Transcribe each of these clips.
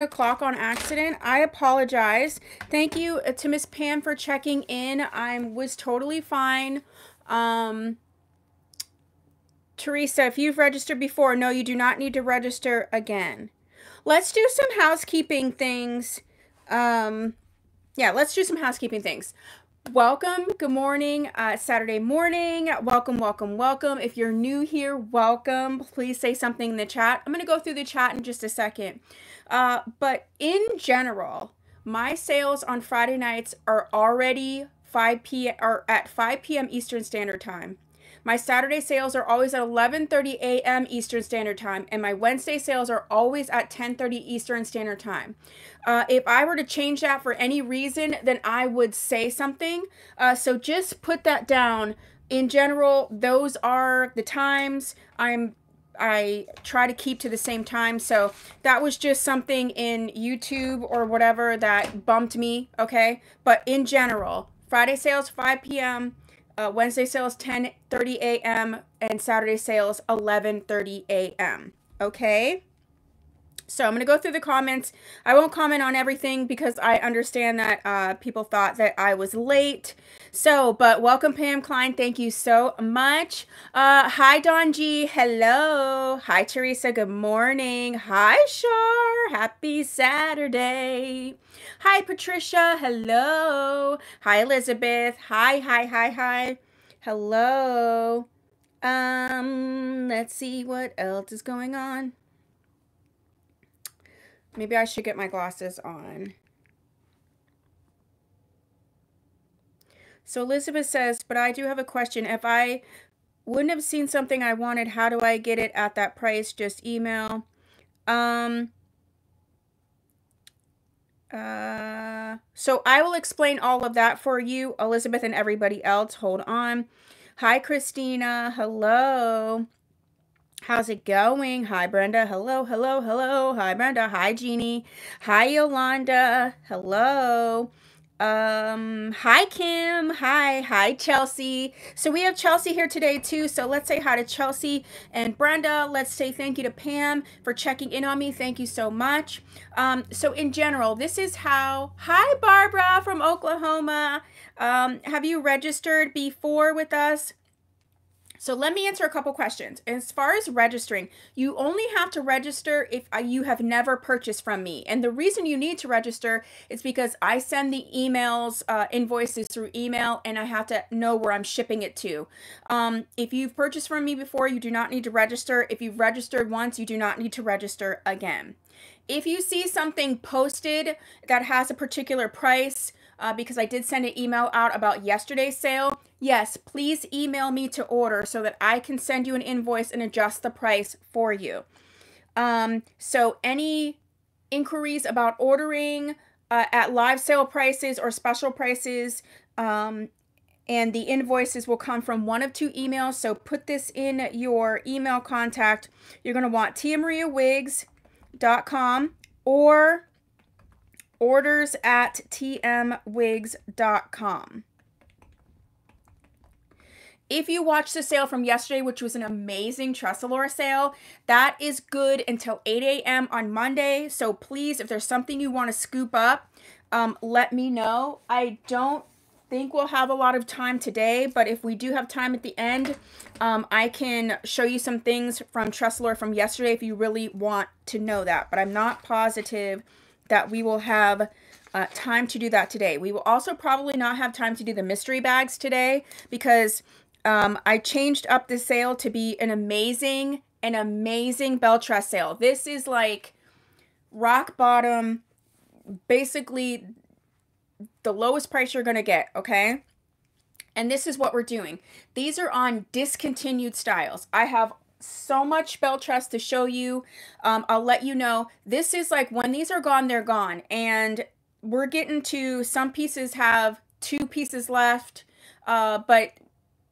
O'clock on accident. I apologize. Thank you to Miss Pam for checking in. I was totally fine. Teresa, if you've registered before, no, you do not need to register again. Let's do some housekeeping things. Yeah, let's do some housekeeping things. Welcome. Good morning. Saturday morning. Welcome, welcome, welcome. If you're new here, welcome. Please say something in the chat. I'm going to go through the chat in just a second. But in general, my sales on Friday nights are already 5 p.m. Eastern Standard Time. My Saturday sales are always at 11:30 a.m. Eastern Standard Time, and my Wednesday sales are always at 10:30 Eastern Standard Time. If I were to change that for any reason, then I would say something. So just put that down. In general, those are the times. I try to keep to the same time, so that was just something in YouTube or whatever that bumped me, okay? But in general, Friday sales, 5 p.m., Wednesday sales, 10:30 a.m., and Saturday sales, 11:30 a.m., okay? So I'm going to go through the comments. I won't comment on everything because I understand that people thought that I was late. So, but welcome, Pam Klein. Thank you so much. Hi, Don G. Hello. Hi, Teresa. Good morning. Hi, Shar. Happy Saturday. Hi, Patricia. Hello. Hi, Elizabeth. Hi, hi, hi, hi. Hello. Let's see what else is going on. Maybe I should get my glasses on. So Elizabeth says, but I do have a question. If I wouldn't have seen something I wanted, how do I get it at that price? Just email. So I will explain all of that for you, Elizabeth, and everybody else. Hold on. Hi, Christina. Hello. How's it going? Hi, Brenda. Hello, hello, hello. Hi, Brenda. Hi, Jeannie. Hi, Yolanda. Hello. Hi, Kim. Hi. Hi, Chelsea. So we have Chelsea here today, too. So let's say hi to Chelsea and Brenda. Let's say thank you to Pam for checking in on me. Thank you so much. So in general, this is how... Hi, Barbara from Oklahoma. Have you registered before with us? So let me answer a couple questions. As far as registering, you only have to register if you have never purchased from me. And the reason you need to register is because I send the emails, invoices through email, and I have to know where I'm shipping it to. If you've purchased from me before, you do not need to register. If you've registered once, you do not need to register again. If you see something posted that has a particular price, because I did send an email out about yesterday's sale, yes, please email me to order so that I can send you an invoice and adjust the price for you. So any inquiries about ordering at live sale prices or special prices, and the invoices will come from one of two emails. So put this in your email contact. You're going to want tiamariawigs.com or orders at tmwigs.com. If you watched the sale from yesterday, which was an amazing Tressalore sale, that is good until 8 a.m. on Monday. So please, if there's something you want to scoop up, let me know. I don't think we'll have a lot of time today, but if we do have time at the end, I can show you some things from Tressalore from yesterday if you really want to know that. But I'm not positive that we will have time to do that today. We will also probably not have time to do the mystery bags today because I changed up the sale to be an amazing Belle Tress sale. This is like rock bottom, basically the lowest price you're gonna get, okay? And this is what we're doing. These are on discontinued styles. I have so much Belle Tress to show you. I'll let you know. This is like when these are gone, they're gone. And we're getting to some pieces have 2 pieces left. But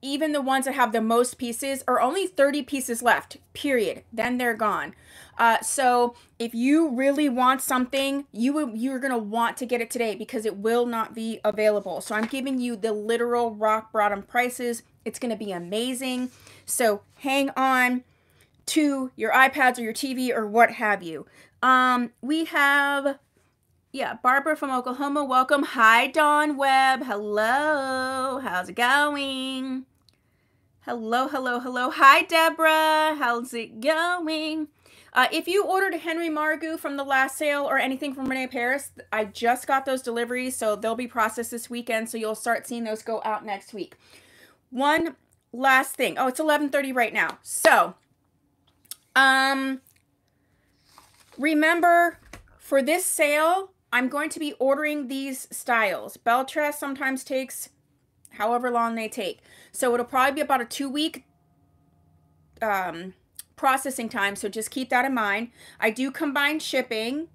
even the ones that have the most pieces are only 30 pieces left, period. Then they're gone. So if you really want something, you're going to want to get it today because it will not be available. So I'm giving you the literal rock bottom prices. It's going to be amazing. So hang on. to your iPads or your TV or what have you. We have, Barbara from Oklahoma. Welcome. Hi, Dawn Webb. Hello. How's it going? Hello, hello, hello. Hi, Deborah. How's it going? If you ordered a Henry Margoux from the last sale or anything from Renee Paris, I just got those deliveries, so they'll be processed this weekend, so you'll start seeing those go out next week. One last thing. Oh, it's 11:30 right now. So, remember, for this sale, I'm going to be ordering these styles. Belle Tress sometimes takes however long they take. So it'll probably be about a 2-week processing time. So just keep that in mind. I do combine shipping.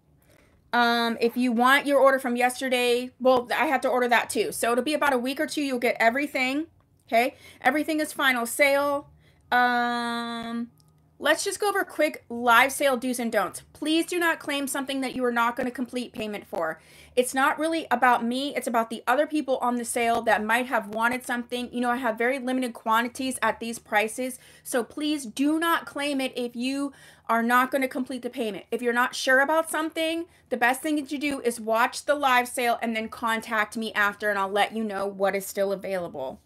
If you want your order from yesterday, well, I have to order that too. So it'll be about a week or two. You'll get everything. Okay. Everything is final sale. Let's just go over quick live sale do's and don'ts. Please do not claim something that you are not going to complete payment for. It's not really about me. It's about the other people on the sale that might have wanted something. You know, I have very limited quantities at these prices. So please do not claim it if you are not going to complete the payment. If you're not sure about something, the best thing that you do is watch the live sale and then contact me after, and I'll let you know what is still available.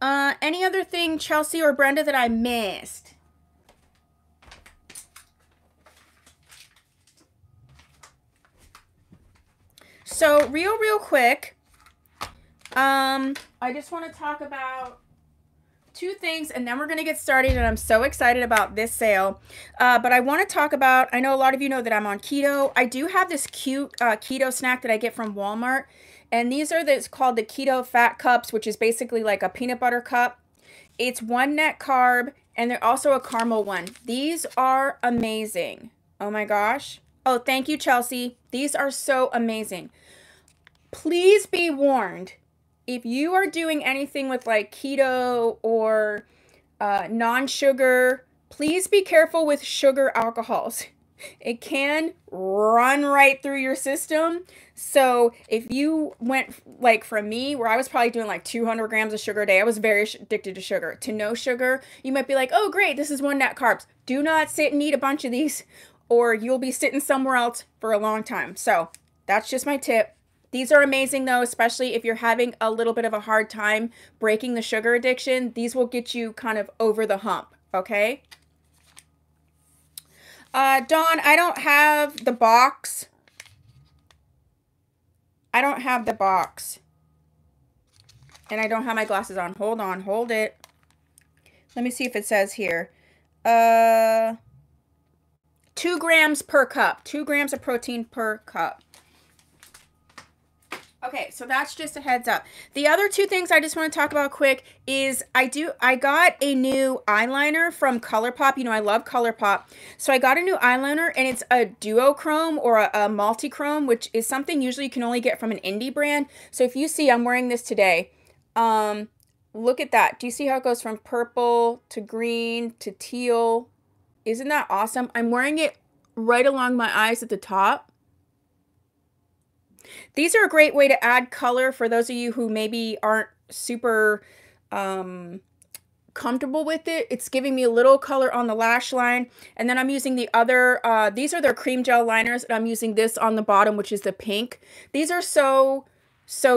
Any other thing, Chelsea or Brenda, that I missed? So real quick, I just want to talk about two things, and then we're going to get started, and I'm so excited about this sale. But I want to talk about, I know a lot of you know that I'm on keto. I do have this cute keto snack that I get from Walmart. And these are it's called the Keto Fat Cups, which is basically like a peanut butter cup. It's one net carb, and they're also a caramel one. These are amazing. Oh my gosh. Oh, thank you, Chelsea. These are so amazing. Please be warned, if you are doing anything with like keto or non-sugar, please be careful with sugar alcohols. It can run right through your system. So if you went like from me, where I was probably doing like 200 grams of sugar a day, I was very addicted to sugar, to no sugar. You might be like, oh great, this is one net carbs. Do not sit and eat a bunch of these, or you'll be sitting somewhere else for a long time. So that's just my tip. These are amazing though, especially if you're having a little bit of a hard time breaking the sugar addiction. These will get you kind of over the hump, okay? Dawn, I don't have the box. I don't have the box. And I don't have my glasses on. Hold on, hold it. Let me see if it says here. 2 grams per cup. 2 grams of protein per cup. Okay, so that's just a heads up. The other two things I just want to talk about quick is I got a new eyeliner from ColourPop. You know, I love ColourPop. So I got a new eyeliner, and it's a duochrome or a multi-chrome, which is something usually you can only get from an indie brand. So if you see, I'm wearing this today. Look at that. Do you see how it goes from purple to green to teal? Isn't that awesome? I'm wearing it right along my eyes at the top. These are a great way to add color for those of you who maybe aren't super comfortable with it. It's giving me a little color on the lash line. And then I'm using the other, these are their cream gel liners, and I'm using this on the bottom, which is the pink. These are so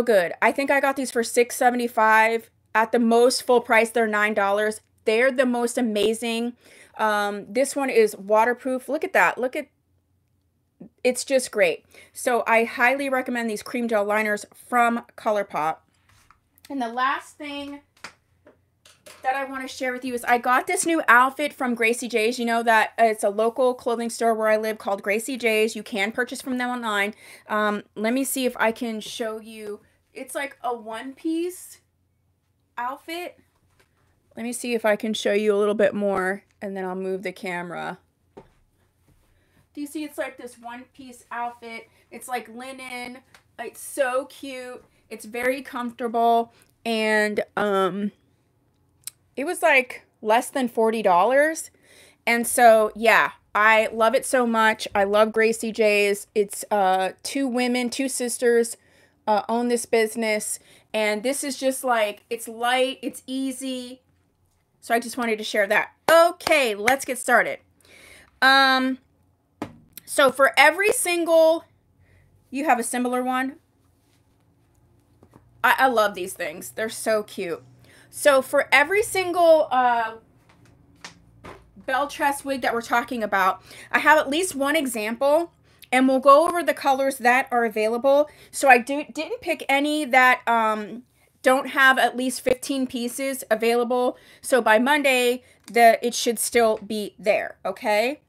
good. I think I got these for $6.75. At the most full price, they're $9. They're the most amazing. This one is waterproof. Look at that. Look at It's just great. So I highly recommend these cream gel liners from ColourPop. And the last thing that I want to share with you is I got this new outfit from Gracie J's. You know that it's a local clothing store where I live called Gracie J's. You can purchase from them online. Let me see if I can show you. It's like a one-piece outfit. Let me see if I can show you a little bit more, and then I'll move the camera. You see, it's like this one-piece outfit. It's like linen. It's so cute. It's very comfortable, and it was like less than $40. And so, yeah, I love it so much. I love Gracie J's. It's two women, two sisters, own this business, and this is just like it's light, it's easy. So I just wanted to share that. Okay, let's get started. So for every single, you have a similar one. I love these things. They're so cute. So for every single Belle Tress wig that we're talking about, I have at least one example, and we'll go over the colors that are available. So I didn't pick any that don't have at least 15 pieces available. So by Monday, it should still be there, okay?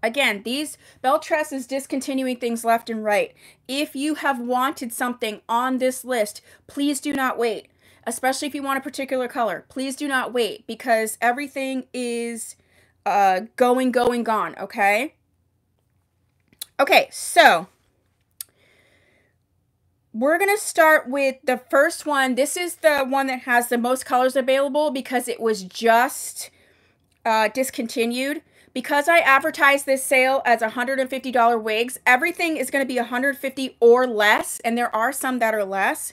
Again, these Belle Tress is discontinuing things left and right. If you have wanted something on this list, please do not wait. Especially if you want a particular color, please do not wait, because everything is going gone, okay? Okay, so we're going to start with the first one. This is the one that has the most colors available because it was just discontinued. Because I advertised this sale as $150 wigs, everything is going to be $150 or less, and there are some that are less.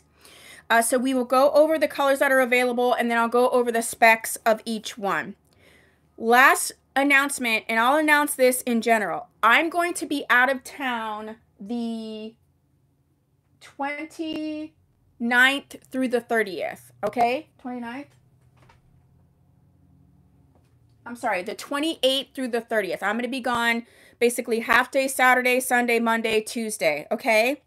So we will go over the colors that are available, and then I'll go over the specs of each one. Last announcement, and I'll announce this in general. I'm going to be out of town the 29th through the 30th, okay? 29th? I'm sorry, the 28th through the 30th. I'm going to be gone basically half day Saturday, Sunday, Monday, Tuesday, okay?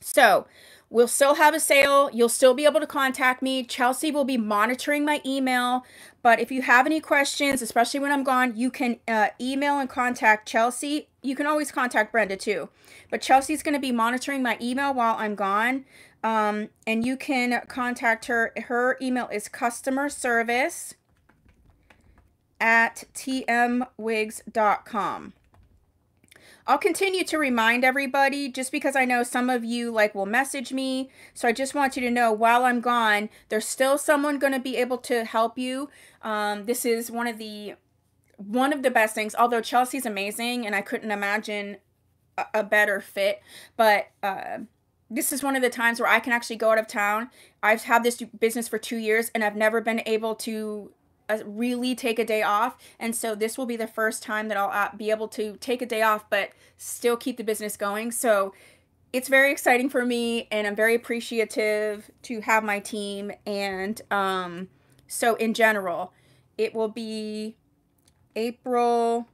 So we'll still have a sale. You'll still be able to contact me. Chelsea will be monitoring my email. But if you have any questions, especially when I'm gone, you can email and contact Chelsea. You can always contact Brenda too. But Chelsea's going to be monitoring my email while I'm gone. And you can contact her. Her email is customerservice@tmwigs.com. I'll continue to remind everybody, just because I know some of you will message me. So I just want you to know, while I'm gone, there's still someone going to be able to help you. This is one of the best things. Although Chelsea's amazing, and I couldn't imagine a better fit, but this is one of the times where I can actually go out of town. I've had this business for 2 years, and I've never been able to really take a day off, and so this will be the first time that I'll be able to take a day off but still keep the business going. So it's very exciting for me, and I'm very appreciative to have my team. And so in general, it will be April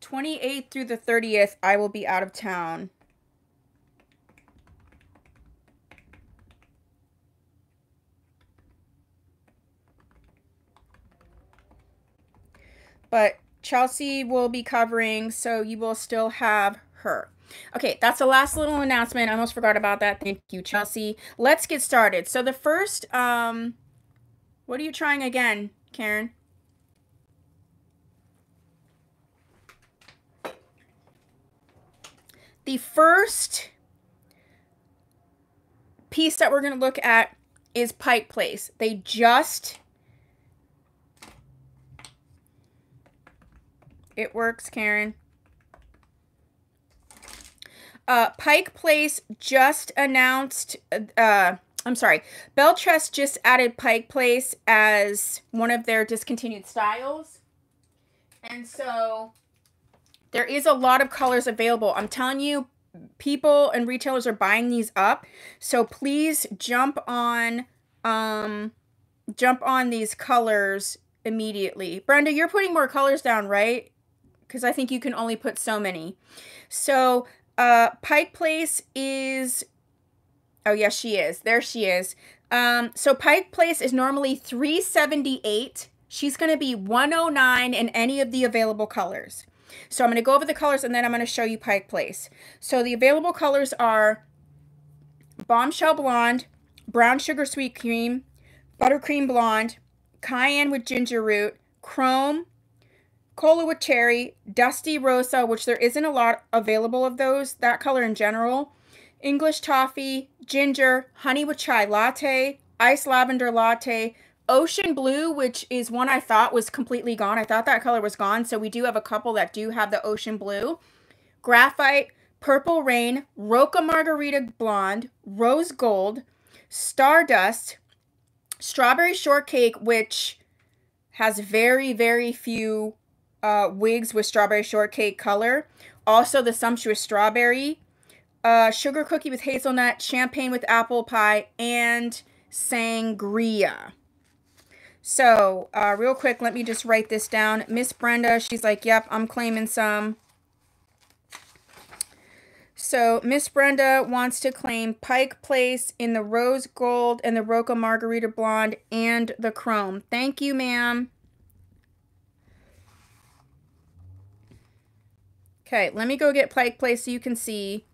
28th through the 30th. I will be out of town. But Chelsea will be covering, so you will still have her. Okay, that's the last little announcement. I almost forgot about that. Thank you, Chelsea. Let's get started. So the first, what are you trying again, Karen? The first piece that we're going to look at is Pike Place. They just... It works, Karen. Pike Place just announced, I'm sorry, Belle Tress just added Pike Place as one of their discontinued styles. And so there is a lot of colors available. I'm telling you, people and retailers are buying these up. So please jump on these colors immediately. Brenda, you're putting more colors down, right? Because I think you can only put so many. So Pike Place is, oh yes, she is. There she is. So Pike Place is normally $378. She's going to be $109 in any of the available colors. So I'm going to go over the colors, and then I'm going to show you Pike Place. So the available colors are Bombshell Blonde, Brown Sugar Sweet Cream, Buttercream Blonde, Cayenne with Ginger Root, Chrome, Cola with Cherry, Dusty Rosa, which there isn't a lot available of those, that color in general, English Toffee, Ginger, Honey with Chai Latte, Iced Lavender Latte, Ocean Blue, which is one I thought was completely gone. I thought that color was gone, so we do have a couple that do have the Ocean Blue. Graphite, Purple Rain, Roca Margarita Blonde, Rose Gold, Stardust Strawberry Shortcake, which has very, very few wigs with Strawberry Shortcake color. Also, the Sumptuous Strawberry, Sugar Cookie with Hazelnut, Champagne with Apple Pie, and Sangria. So, real quick, let me just write this down. Miss Brenda, she's like, yep, I'm claiming some. So, Miss Brenda wants to claim Pike Place in the Rose Gold and the Roca Margarita Blonde and the Chrome. Thank you, ma'am. Okay, let me go get Pike Place so you can see.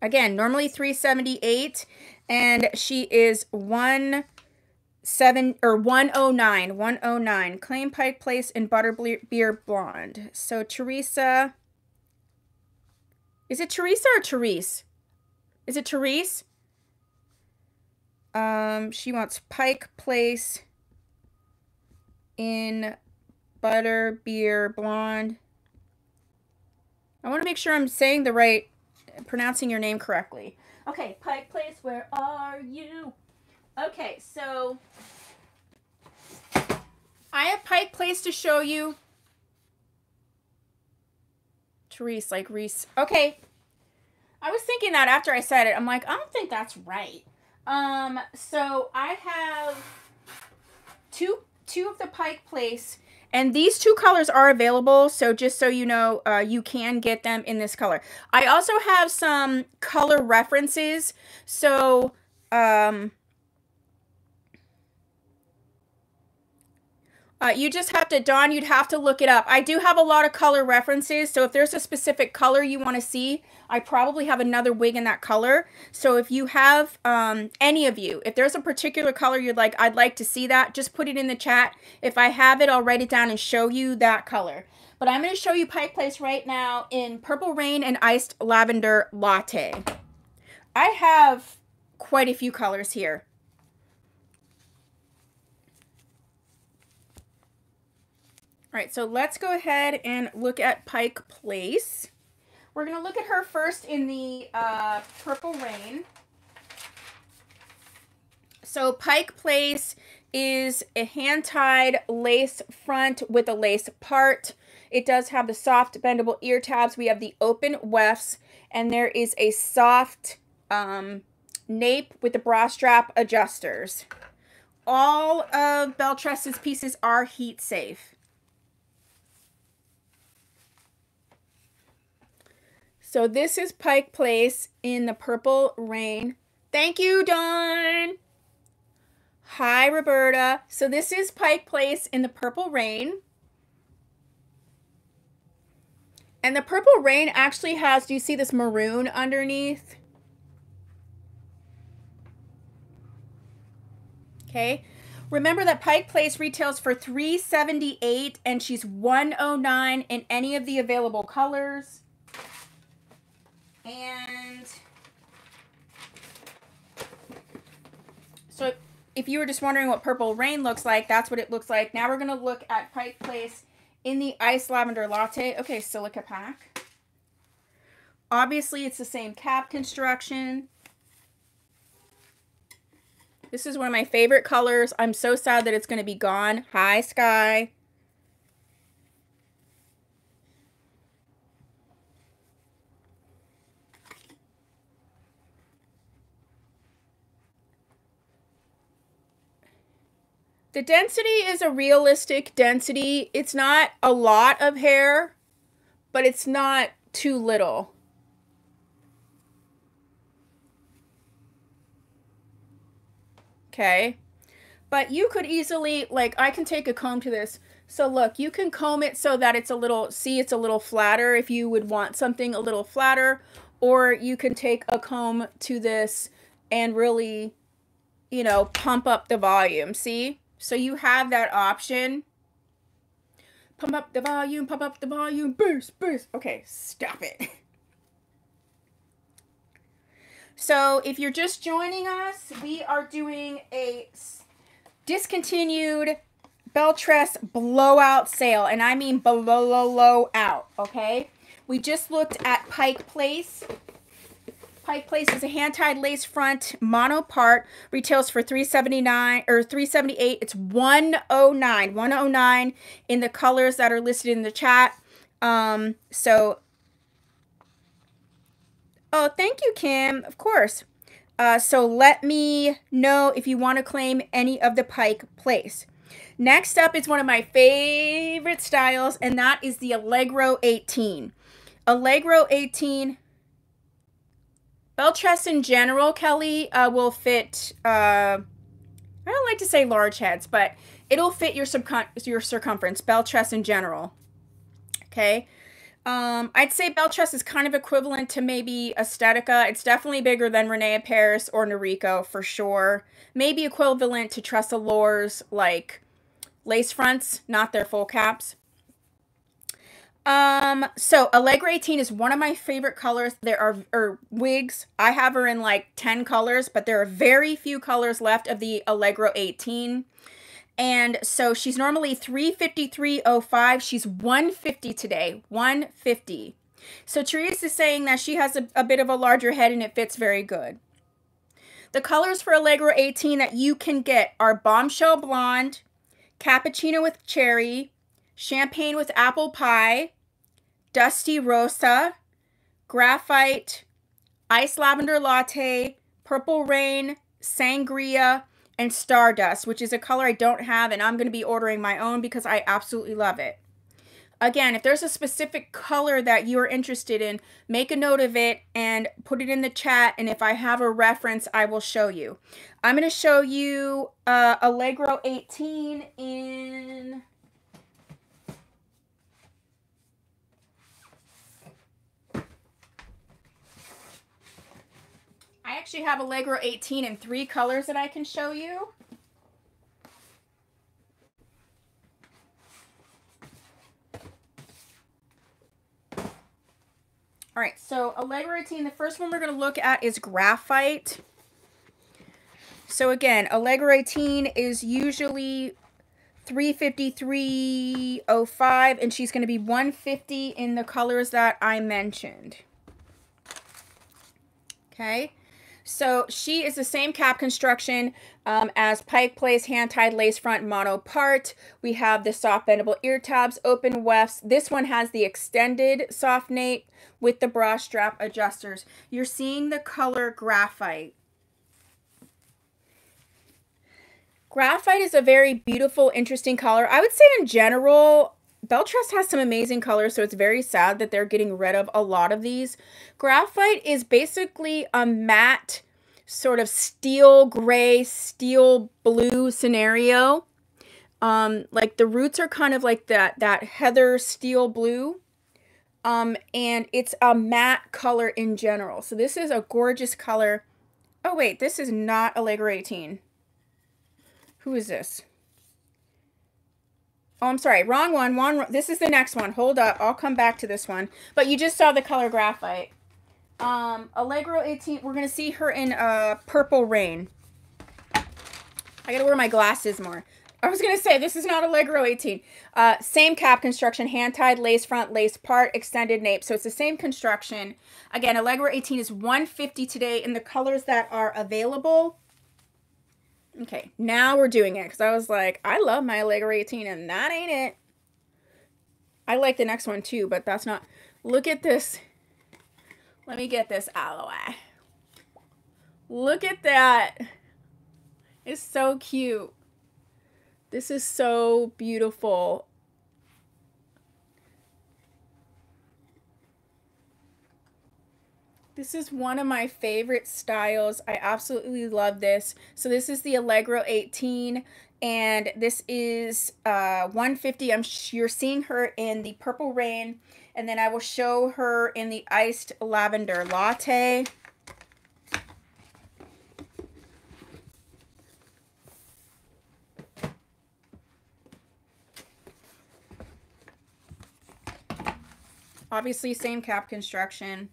Again, normally $378, and she is $109. Claim Pike Place and Butterbeer Blonde. So Teresa, is it Teresa or Therese? Is it Therese? She wants Pike Place in Butterbeer Blonde. I want to make sure I'm saying the right, pronouncing your name correctly. Okay, Pike Place, where are you? Okay, so I have Pike Place to show you. Therese, like Reese. Okay, I was thinking that after I said it. I'm like, I don't think that's right. So I have two of the Pike Place. And these two colors are available, so just so you know, you can get them in this color. I also have some color references. So, you just have to, Dawn, you'd have to look it up. I do have a lot of color references, so if there's a specific color you want to see, I probably have another wig in that color. So if you have, any of you, if there's a particular color you'd like, I'd like to see that, just put it in the chat. If I have it, I'll write it down and show you that color. But I'm going to show you Pike Place right now in Purple Rain and Iced Lavender Latte. I have quite a few colors here. All right, so let's go ahead and look at Pike Place. We're going to look at her first in the Purple Rain. So Pike Place is a hand-tied lace front with a lace part. It does have the soft bendable ear tabs. We have the open wefts, and there is a soft nape with the bra strap adjusters. All of Belle Tress's pieces are heat safe. So this is Pike Place in the Purple Rain. Thank you, Dawn. Hi, Roberta. So this is Pike Place in the Purple Rain. And the Purple Rain actually has, do you see this maroon underneath? Okay. Remember that Pike Place retails for $378 and she's $109 in any of the available colors. And so if you were just wondering what Purple Rain looks like, that's what it looks like. Now we're going to look at Pike Place in the Iced Lavender Latte. Okay, silica pack. Obviously, it's the same cap construction. This is one of my favorite colors. I'm so sad that it's going to be gone. Hi, Sky. The density is a realistic density. It's not a lot of hair, but it's not too little. Okay. But you could easily, like, I can take a comb to this. So look, you can comb it so that it's a little, see, it's a little flatter if you would want something a little flatter. Or you can take a comb to this and really, you know, pump up the volume, see? So you have that option. Pump up the volume, boost, boost. Okay, stop it. So if you're just joining us, we are doing a discontinued Belle Tress blowout sale, and I mean blow out, okay? We just looked at Pike Place. Pike Place is a hand-tied lace front mono part, retails for $379 or $378. It's $109 in the colors that are listed in the chat. So, oh, thank you, Kim, of course. So let me know if you want to claim any of the Pike Place. Next up is one of my favorite styles, and that is the Allegro 18. Allegro 18. Belle Tress in general, Kelly, will fit, I don't like to say large heads, but it'll fit your circumference, Belle Tress in general, okay? I'd say Belle Tress is kind of equivalent to maybe Estetica. It's definitely bigger than Renea Paris or Noriko for sure. Maybe equivalent to Tressalores, like lace fronts, not their full caps. So Allegro 18 is one of my favorite colors. There are wigs. I have her in like 10 colors, but there are very few colors left of the Allegro 18. And so she's normally $353.05. She's $150 today, $150. So Teresa is saying that she has a bit of a larger head and it fits very good. The colors for Allegro 18 that you can get are Bombshell Blonde, Cappuccino with Cherry, Champagne with Apple Pie, Dusty Rosa, Graphite, Iced Lavender Latte, Purple Rain, Sangria, and Stardust, which is a color I don't have, and I'm going to be ordering my own because I absolutely love it. Again, if there's a specific color that you're interested in, make a note of it and put it in the chat, and if I have a reference, I will show you. I'm going to show you Allegro 18 in... I actually have Allegro 18 in 3 colors that I can show you. All right, so Allegro 18, the first one we're going to look at is Graphite. So again, Allegro 18 is usually $353.05, and she's going to be $150 in the colors that I mentioned. Okay. So she is the same cap construction as Pike Place, hand-tied lace front mono part. We have the soft bendable ear tabs, open wefts. This one has the extended soft nape with the bra strap adjusters. You're seeing the color Graphite. Graphite is a very beautiful, interesting color. I would say in general, Belle Tress has some amazing colors, so it's very sad that they're getting rid of a lot of these. Graphite is basically a matte sort of steel gray, steel blue scenario. Like the roots are kind of like that heather steel blue. And it's a matte color in general. So this is a gorgeous color. Oh wait, this is not Allegro 18. Who is this? Oh, I'm sorry. Wrong one. This is the next one. Hold up. I'll come back to this one. But you just saw the color Graphite. Allegro 18. We're going to see her in Purple Rain. I got to wear my glasses more. I was going to say, this is not Allegro 18. Same cap construction. Hand-tied, lace front, lace part, extended nape. So it's the same construction. Again, Allegro 18 is $150 today in the colors that are available. Okay, now we're doing it because I was like, I love my Allegro 18 and that ain't it. I like the next one too, but that's not. Look at this. Let me get this out of the way. Look at that. It's so cute. This is so beautiful. This is one of my favorite styles. I absolutely love this. So this is the Allegro 18, and this is $150. You're seeing her in the Purple Rain, and then I will show her in the Iced Lavender Latte. Obviously, same cap construction.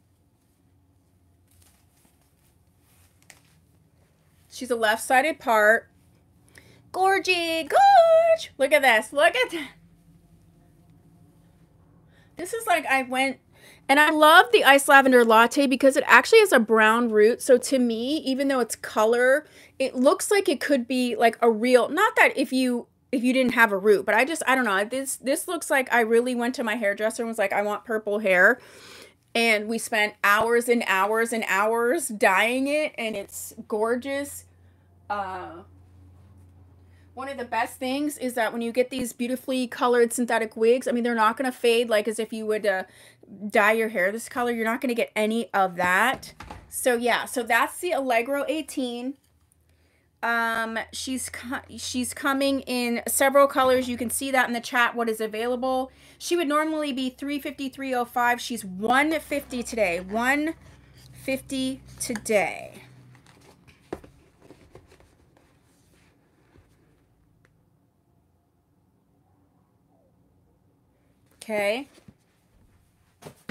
She's a left-sided part. Gorgie, much. Look at this. Look at that. This is like I went, and I love the Iced Lavender Latte because it actually has a brown root. So to me, even though it's color, it looks like it could be like a real, not that if you didn't have a root, but I just, I don't know. This looks like I really went to my hairdresser and was like, I want purple hair. And we spent hours and hours and hours dyeing it, and it's gorgeous. One of the best things is that when you get these beautifully colored synthetic wigs, I mean, they're not going to fade like as if you would dye your hair this color. You're not going to get any of that. So, yeah. So, that's the Allegro 18. She's coming in several colors. You can see that in the chat, what is available. She would normally be $353.05. She's $150 today. $150 today. Okay.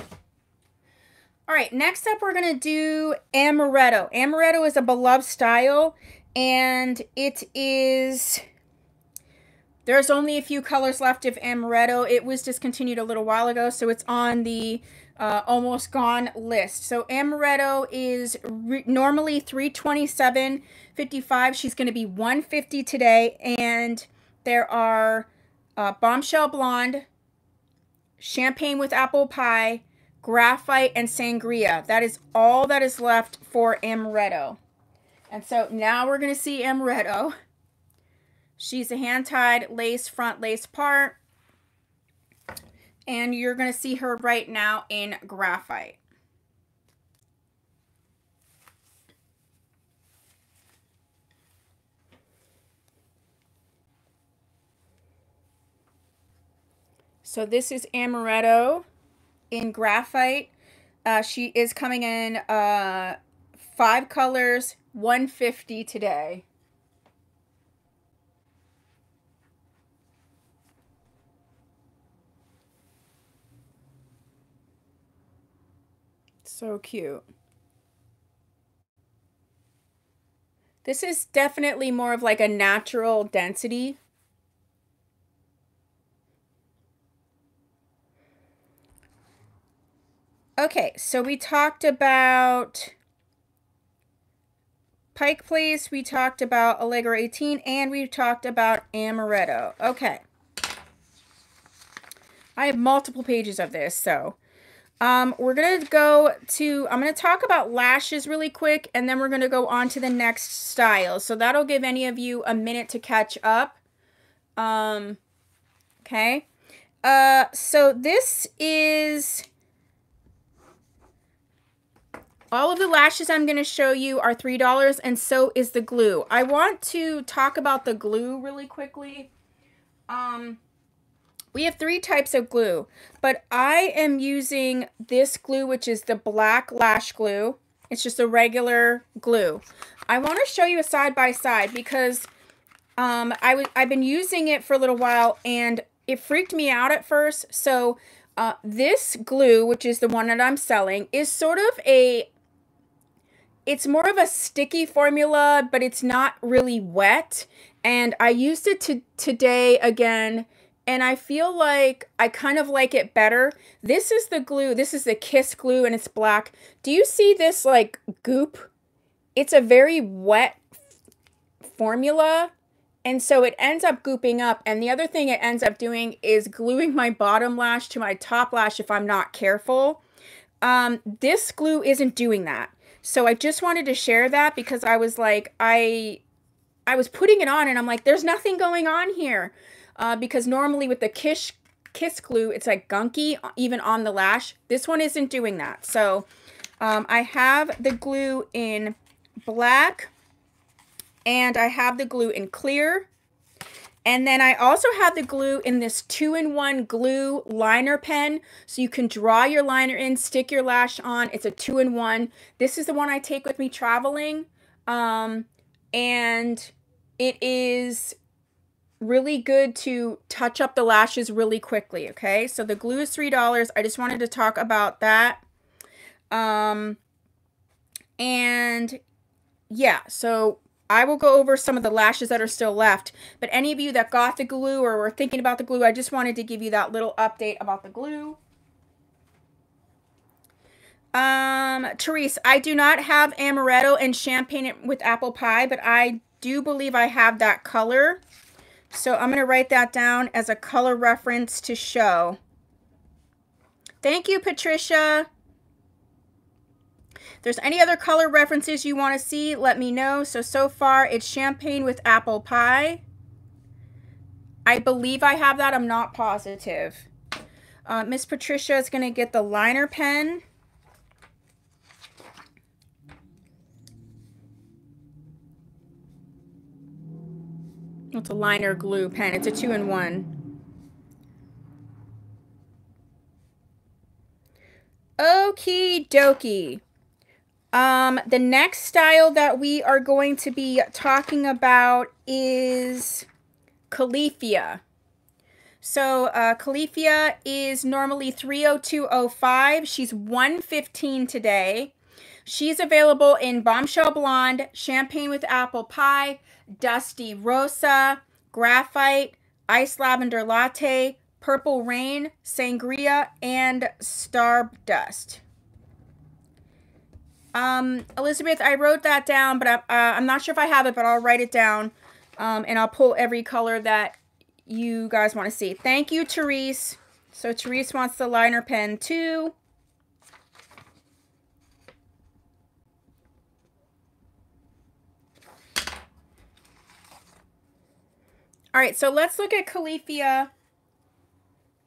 All right. Next up, we're going to do Amaretto. Amaretto is a beloved style. And it is, there's only a few colors left of Amaretto. It was discontinued a little while ago, so it's on the almost gone list. So Amaretto is normally $327.55. She's going to be $150 today. And there are Bombshell Blonde, Champagne with Apple Pie, Graphite, and Sangria. That is all that is left for Amaretto. And so now we're going to see Amaretto. She's a hand-tied lace, front lace part. And you're going to see her right now in Graphite. So this is Amaretto in Graphite. She is coming in 5 colors. $150 today. So cute. This is definitely more of like a natural density. Okay, so we talked about Pike Place, we talked about Allegro 18, and we talked about Amaretto. Okay. I have multiple pages of this, so. We're going to go to, I'm going to talk about lashes really quick, and then we're going to go on to the next style. So that'll give any of you a minute to catch up. Okay. So this is... All of the lashes I'm going to show you are $3, and so is the glue. I want to talk about the glue really quickly. We have 3 types of glue, but I am using this glue, which is the black lash glue. It's just a regular glue. I want to show you a side-by-side because I've been using it for a little while, and it freaked me out at first. So this glue, which is the one that I'm selling, is sort of a... It's more of a sticky formula, but it's not really wet. And I used it today again, and I feel like I kind of like it better. This is the glue. This is the Kiss glue, and it's black. Do you see this, like, goop? It's a very wet formula, and so it ends up gooping up. And the other thing it ends up doing is gluing my bottom lash to my top lash if I'm not careful. This glue isn't doing that. So I just wanted to share that because I was like, I was putting it on and I'm like, there's nothing going on here. Because normally with the Kiss glue, it's like gunky even on the lash. This one isn't doing that. So I have the glue in black and I have the glue in clear. And then I also have the glue in this 2-in-1 glue liner pen. So you can draw your liner in, stick your lash on. It's a 2-in-1. This is the one I take with me traveling. And it is really good to touch up the lashes really quickly, okay? So the glue is $3. I just wanted to talk about that. And yeah, so I will go over some of the lashes that are still left, but any of you that got the glue or were thinking about the glue, I just wanted to give you that little update about the glue. Therese, I do not have Amaretto and Champagne with Apple Pie, but I do believe I have that color. So I'm going to write that down as a color reference to show. Thank you, Patricia. If there's any other color references you want to see, let me know. So far it's Champagne with Apple Pie. I believe I have that. I'm not positive. Miss Patricia is going to get the liner pen. It's a liner glue pen. It's a 2-in-1. Okie dokie. The next style that we are going to be talking about is Califia. So Califia is normally $302.05. She's $115 today. She's available in Bombshell Blonde, Champagne with Apple Pie, Dusty Rosa, Graphite, Iced Lavender Latte, Purple Rain, Sangria, and Stardust. Elizabeth, I wrote that down, but I'm not sure if I have it, but I'll write it down, and I'll pull every color that you guys want to see. Thank you, Therese. So Therese wants the liner pen too. All right, so let's look at Califia,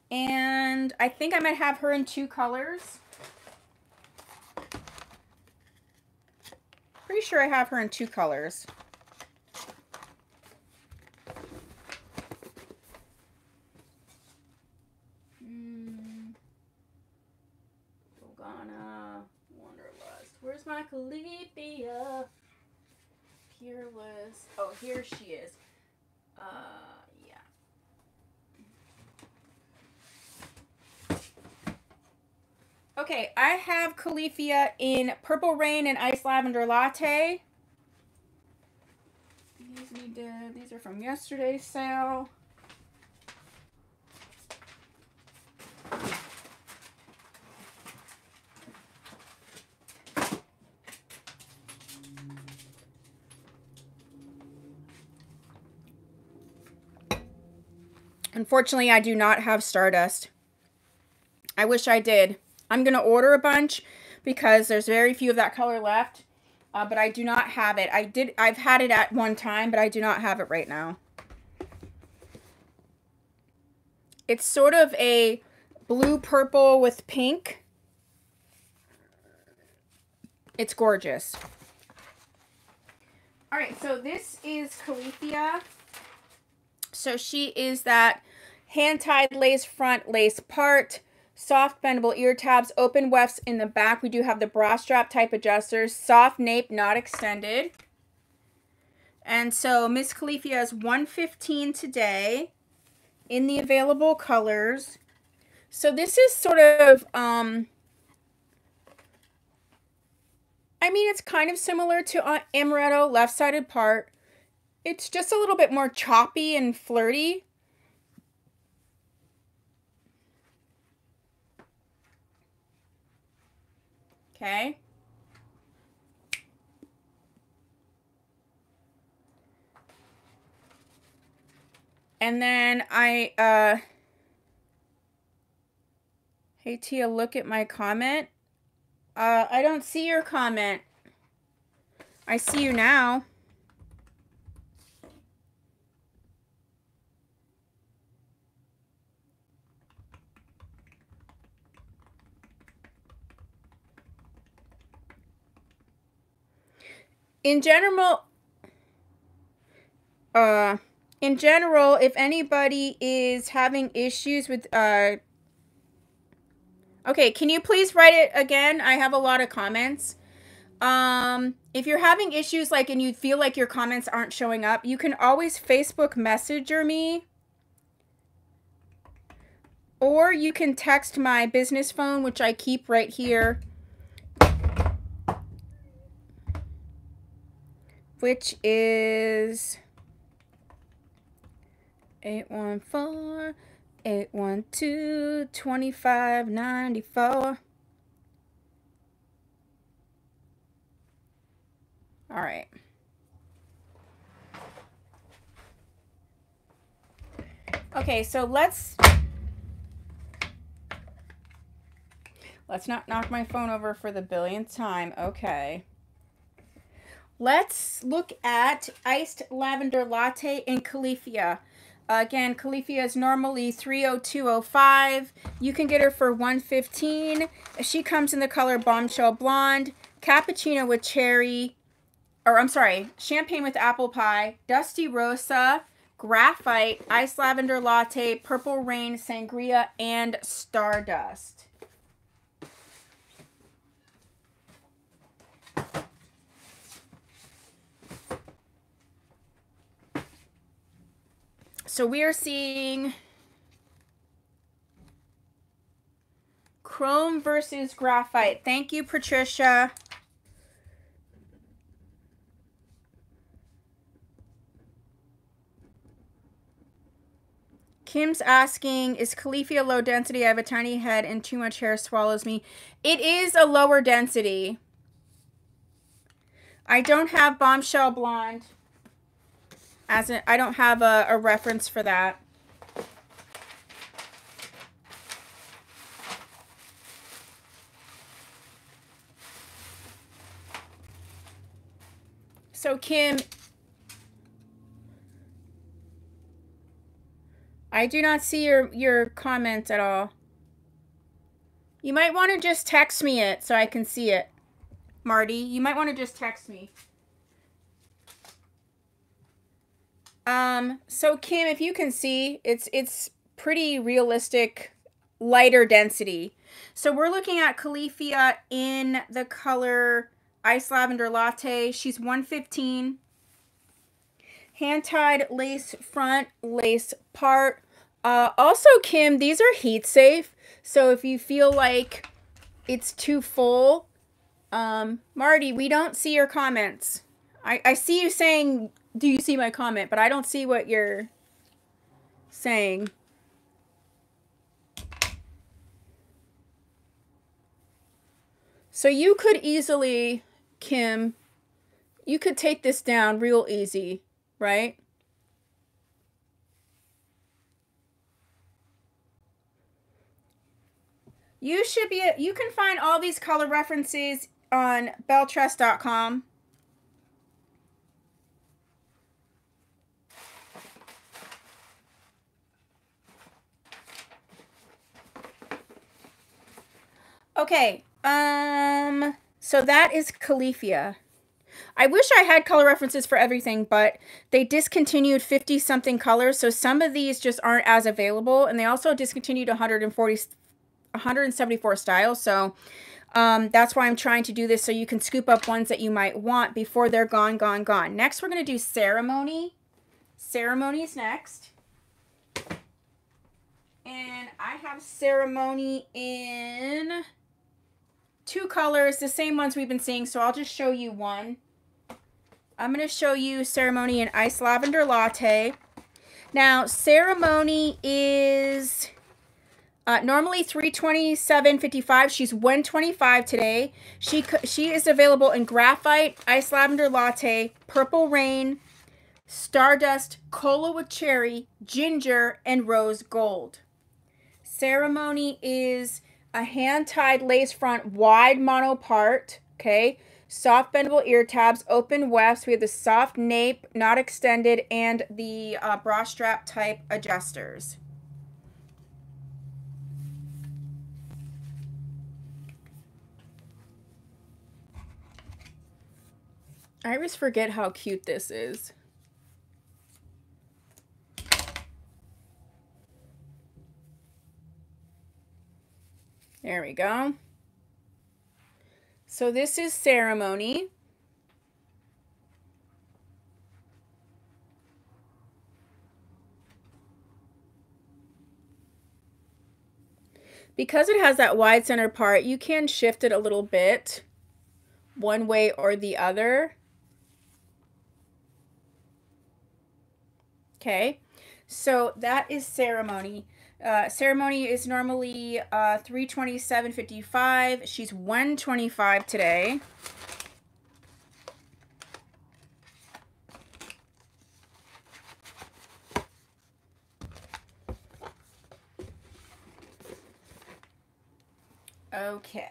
and I think I might have her in two colors. Pretty sure I have her in two colors. Dalgona, Wanderlust. Where's my Califia? Peerless. Oh, here she is. Yeah. Okay, I have Califia in Purple Rain and Iced Lavender Latte. These are from yesterday's sale. Unfortunately, I do not have Stardust. I wish I did. I'm going to order a bunch because there's very few of that color left, but I do not have it. I've had it at one time, but I do not have it right now. It's sort of a blue-purple with pink. It's gorgeous. All right, so this is Califia. So she is that hand-tied lace front, lace part, soft bendable ear tabs, open wefts in the back. We do have the bra strap type adjusters, soft nape, not extended. And so Miss Califia is $115 today in the available colors. So this is sort of, I mean, it's kind of similar to Amaretto, left-sided part. It's just a little bit more choppy and flirty. Okay. And then I, hey Tia, look at my comment. I don't see your comment. I see you now. In general, if anybody is having issues with, okay, can you please write it again? I have a lot of comments. If you're having issues, like, and you feel like your comments aren't showing up, you can always Facebook Messenger me, or you can text my business phone, which I keep right here. which is 814, 812, 2594. All right. Okay, so let's not knock my phone over for the billionth time. Okay. Let's look at Iced Lavender Latte in Califia. Again, Califia is normally $302.05. You can get her for $115. She comes in the color Bombshell Blonde, Cappuccino with Cherry, or I'm sorry, Champagne with Apple Pie, Dusty Rosa, Graphite, Iced Lavender Latte, Purple Rain, Sangria, and Stardust. So we are seeing Chrome versus Graphite. Thank you, Patricia. Kim's asking, is Califia low density? I have a tiny head and too much hair swallows me. It is a lower density. I don't have Bombshell Blonde. I don't have a reference for that. So Kim, I do not see your comment at all. You might want to just text me it so I can see it. Marty, you might want to just text me. So Kim, if you can see, it's pretty realistic, lighter density. So we're looking at Califia in the color Iced Lavender Latte. She's 115. Hand-tied lace front, lace part. Also, Kim, these are heat safe. So if you feel like it's too full, Marty, we don't see your comments. I see you saying, do you see my comment? But I don't see what you're saying. So you could easily, Kim, you could take this down real easy, right? You should be, you can find all these color references on belletress.com. Okay, so that is Califia. I wish I had color references for everything, but they discontinued 50-something colors, so some of these just aren't as available, and they also discontinued 174 styles, so that's why I'm trying to do this, so you can scoop up ones that you might want before they're gone. Next, we're going to do Ceremony. Ceremony's next. And I have Ceremony in two colors, the same ones we've been seeing, so I'll just show you one. I'm going to show you Ceremony in Iced Lavender Latte. Now, Ceremony is normally $327.55. She's $125 today. She is available in Graphite, Iced Lavender Latte, Purple Rain, Stardust, Cola with Cherry, Ginger, and Rose Gold. Ceremony is a hand-tied lace front, wide mono part, okay? Soft bendable ear tabs, open wefts. We have the soft nape, not extended, and the bra strap type adjusters. I always forget how cute this is. There we go. So this is Ceremony. Because it has that wide center part, you can shift it a little bit one way or the other. Okay, so that is Ceremony. Ceremony is normally $327.55. She's $125 today. Okay.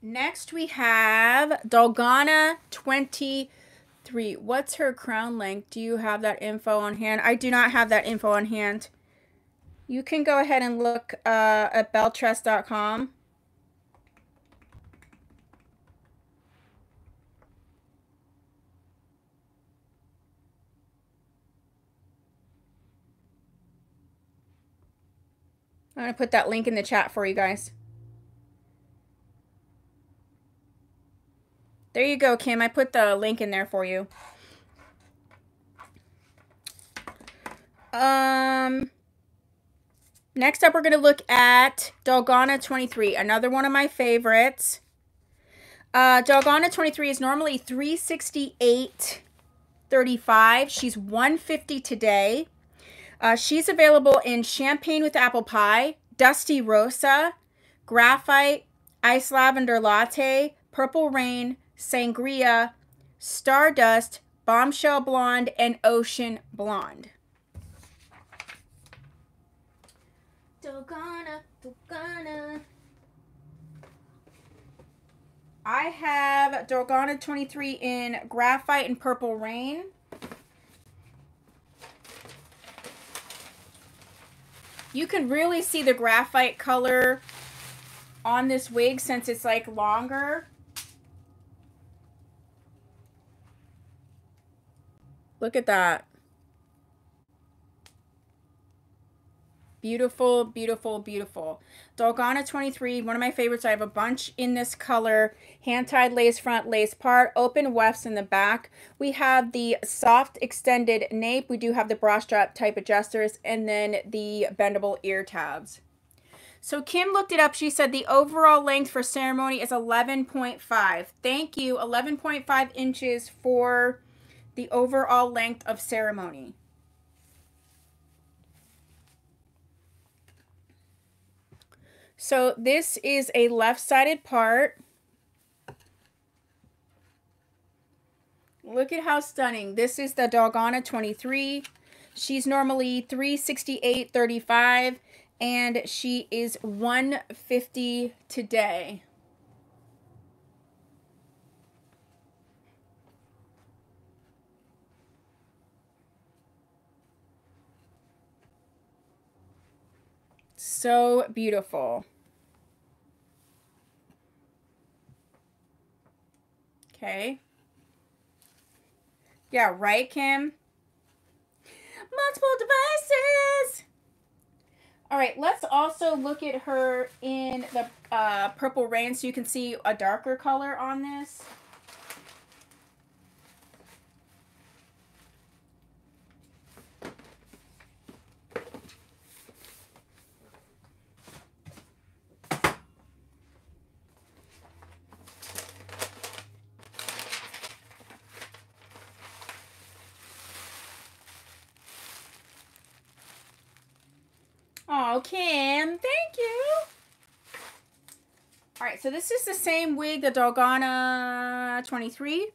Next we have Dalgona 23. What's her crown length? Do you have that info on hand? I do not have that info on hand. You can go ahead and look at BelleTress.com. I'm going to put that link in the chat for you guys. There you go, Kim. I put the link in there for you. Next up, we're going to look at Dalgona 23, another one of my favorites. Dalgona 23 is normally $368.35. She's $150 today. She's available in Champagne with Apple Pie, Dusty Rosa, Graphite, Iced Lavender Latte, Purple Rain, Sangria, Stardust, Bombshell Blonde, and Ocean Blonde. Dalgona, Dalgona. I have Dalgona 23 in Graphite and Purple Rain. You can really see the graphite color on this wig since it's like longer. Look at that. Beautiful, beautiful, beautiful. Dalgona 23, one of my favorites. I have a bunch in this color. Hand-tied lace front, lace part, open wefts in the back. We have the soft extended nape. We do have the bra strap type adjusters and then the bendable ear tabs. So Kim looked it up. She said the overall length for Ceremony is 11.5. Thank you. 11.5 inches for the overall length of Ceremony. So this is a left-sided part. Look at how stunning. This is the Dalgona 23. She's normally $368.35 and she is $150 today. So beautiful. Okay. Yeah, right, Kim? Multiple devices! All right, let's also look at her in the Purple Rain so you can see a darker color on this. Oh, Kim, thank you. All right, so this is the same wig, the Dalgona 23.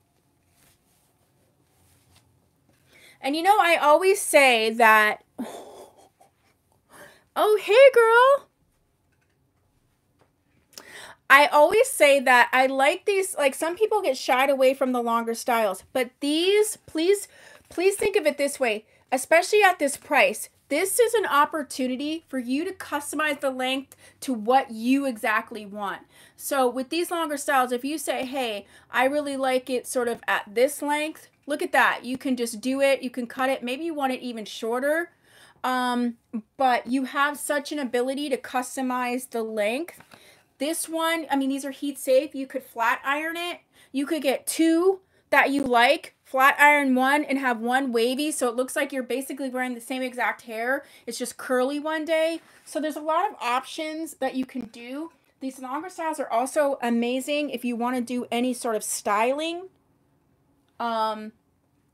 And you know, I always say that, oh, hey, girl. I always say that I like these, like some people get shied away from the longer styles, but these, please think of it this way, especially at this price. This is an opportunity for you to customize the length to what you exactly want. So with these longer styles, if you say, hey, I really like it sort of at this length, look at that. You can just do it. You can cut it. Maybe you want it even shorter, but you have such an ability to customize the length. This one, I mean, these are heat safe. You could flat iron it. You could get two that you like. Flat iron one and have one wavy, so it looks like you're basically wearing the same exact hair. It's just curly one day. So there's a lot of options that you can do. These longer styles are also amazing if you want to do any sort of styling.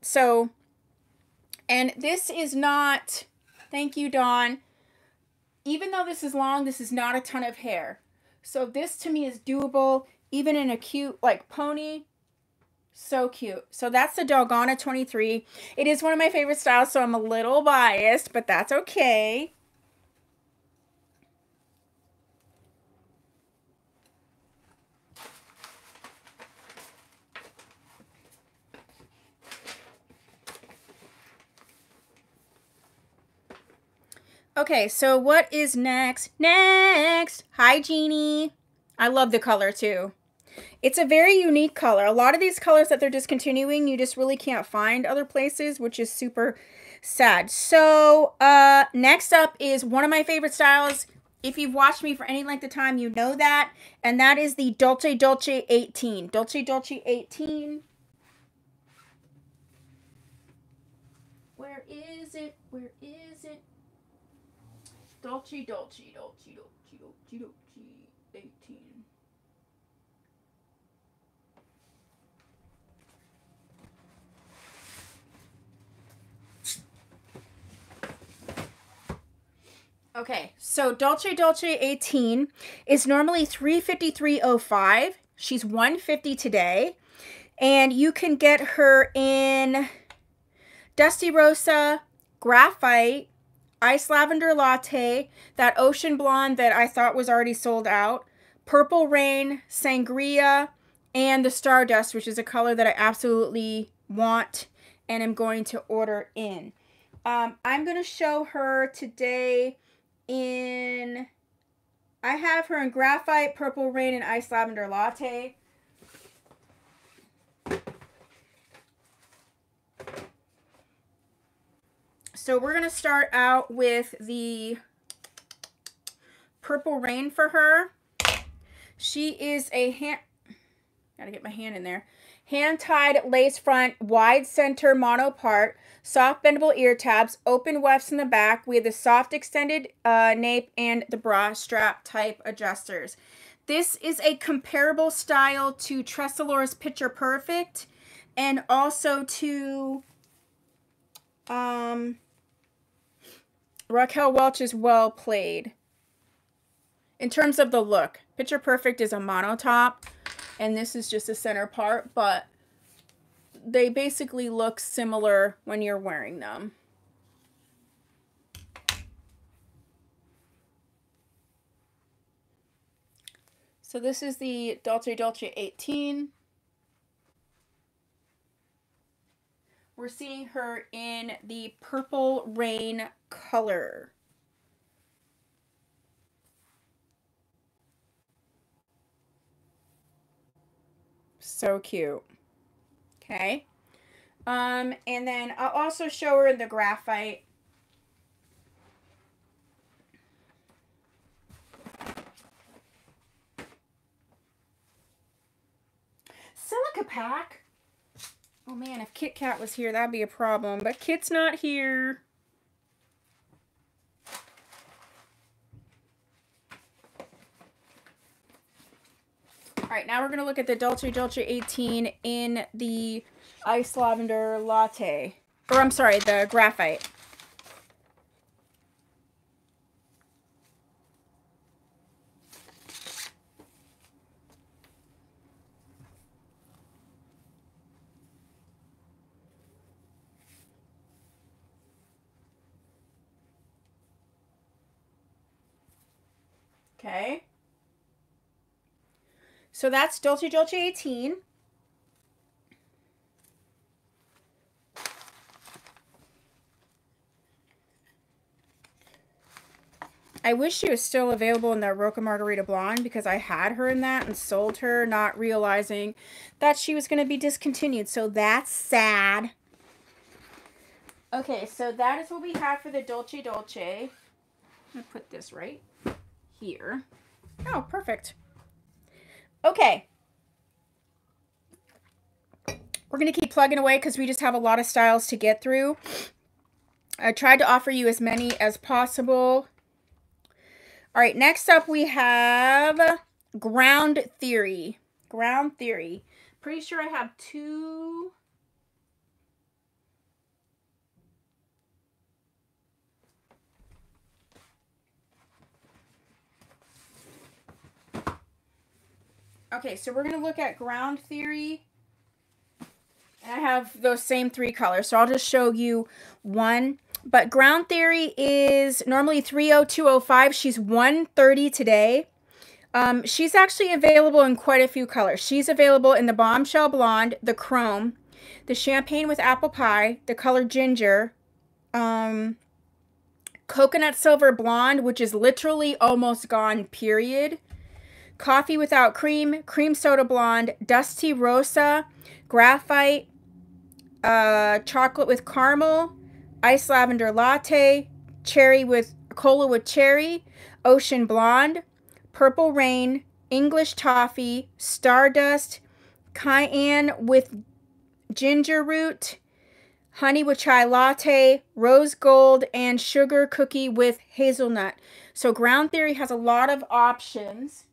So, and this is not, thank you, Dawn. Even though this is long, this is not a ton of hair. So this to me is doable, even in a cute, like, pony. So cute. So that's the Dalgona 23. It is one of my favorite styles, so I'm a little biased, but that's okay. Okay, so what is next? Next! Hi, Jeannie. I love the color, too. It's a very unique color. A lot of these colors that they're discontinuing, you just really can't find other places, which is super sad. So, next up is one of my favorite styles. If you've watched me for any length of time, you know that. And that is the Dolce Dolce 18. Dolce Dolce 18. Where is it? Where is it? Dolce, Dolce, Dolce, Dolce, Dolce, Dolce, 18. Okay, so Dolce, Dolce, 18 is normally $353.05. She's $150 today. And you can get her in Dusty Rosa, Graphite, Iced Lavender Latte, that Ocean Blonde that I thought was already sold out, Purple Rain, Sangria, and the Stardust, which is a color that I absolutely want and am going to order in. I'm going to show her today in... I have her in Graphite, Purple Rain, and Iced Lavender Latte. So we're going to start out with the Purple Rain for her. She is a hand, gotta get my hand in there, hand-tied lace front, wide center monopart, soft bendable ear tabs, open wefts in the back with a soft extended nape and the bra strap type adjusters. This is a comparable style to Tresselore's Picture Perfect and also to Raquel Welch is Well Played. In terms of the look, Picture Perfect is a monotop, and this is just a center part, but they basically look similar when you're wearing them. So this is the Dolce Dolce 18. We're seeing her in the Purple Rain color. So cute. Okay. And then I'll also show her in the Graphite. Silica pack. Oh man, if Kit Kat was here, that'd be a problem. But Kit's not here. All right, now we're going to look at the Dolce Dolce 18 in the Iced Lavender Latte. Or I'm sorry, the Graphite. Okay, so that's Dolce Dolce 18. I wish she was still available in that Roca Margarita Blonde because I had her in that and sold her, not realizing that she was going to be discontinued. So that's sad. Okay, so that is what we have for the Dolce Dolce. I'm going to put this right here. Oh, perfect. Okay. We're going to keep plugging away because we just have a lot of styles to get through. I tried to offer you as many as possible. All right, next up we have Ground Theory. Ground Theory. Pretty sure I have two Okay, so we're going to look at ground theory. And I have those same three colors, so I'll just show you one. But ground theory is normally 30205. She's 130 today. She's actually available in quite a few colors. She's available in the Bombshell Blonde, the Chrome, the Champagne with Apple Pie, the color Ginger, Coconut Silver Blonde, which is literally almost gone, period. Coffee Without Cream, Cream Soda Blonde, Dusty Rosa, Graphite, Chocolate with Caramel, Iced Lavender Latte, Cola with Cherry, Ocean Blonde, Purple Rain, English Toffee, Stardust, Cayenne with Ginger Root, Honey with Chai Latte, Rose Gold, and Sugar Cookie with Hazelnut. So ground theory has a lot of options.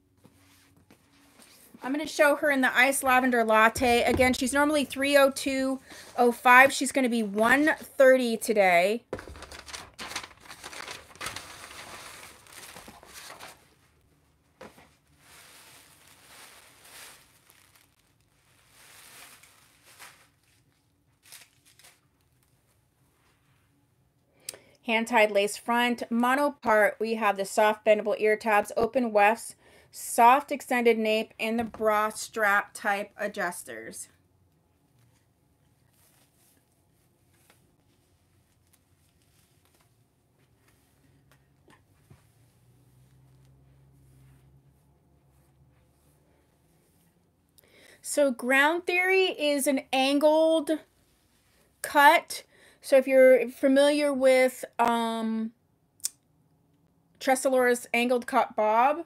I'm going to show her in the Iced Lavender Latte. Again, she's normally 30205. She's going to be 130 today. Hand-tied lace front, monopart. We have the soft bendable ear tabs, open wefts, soft extended nape, and the bra strap type adjusters. So ground theory is an angled cut. So if you're familiar with Tresselora's angled cut bob,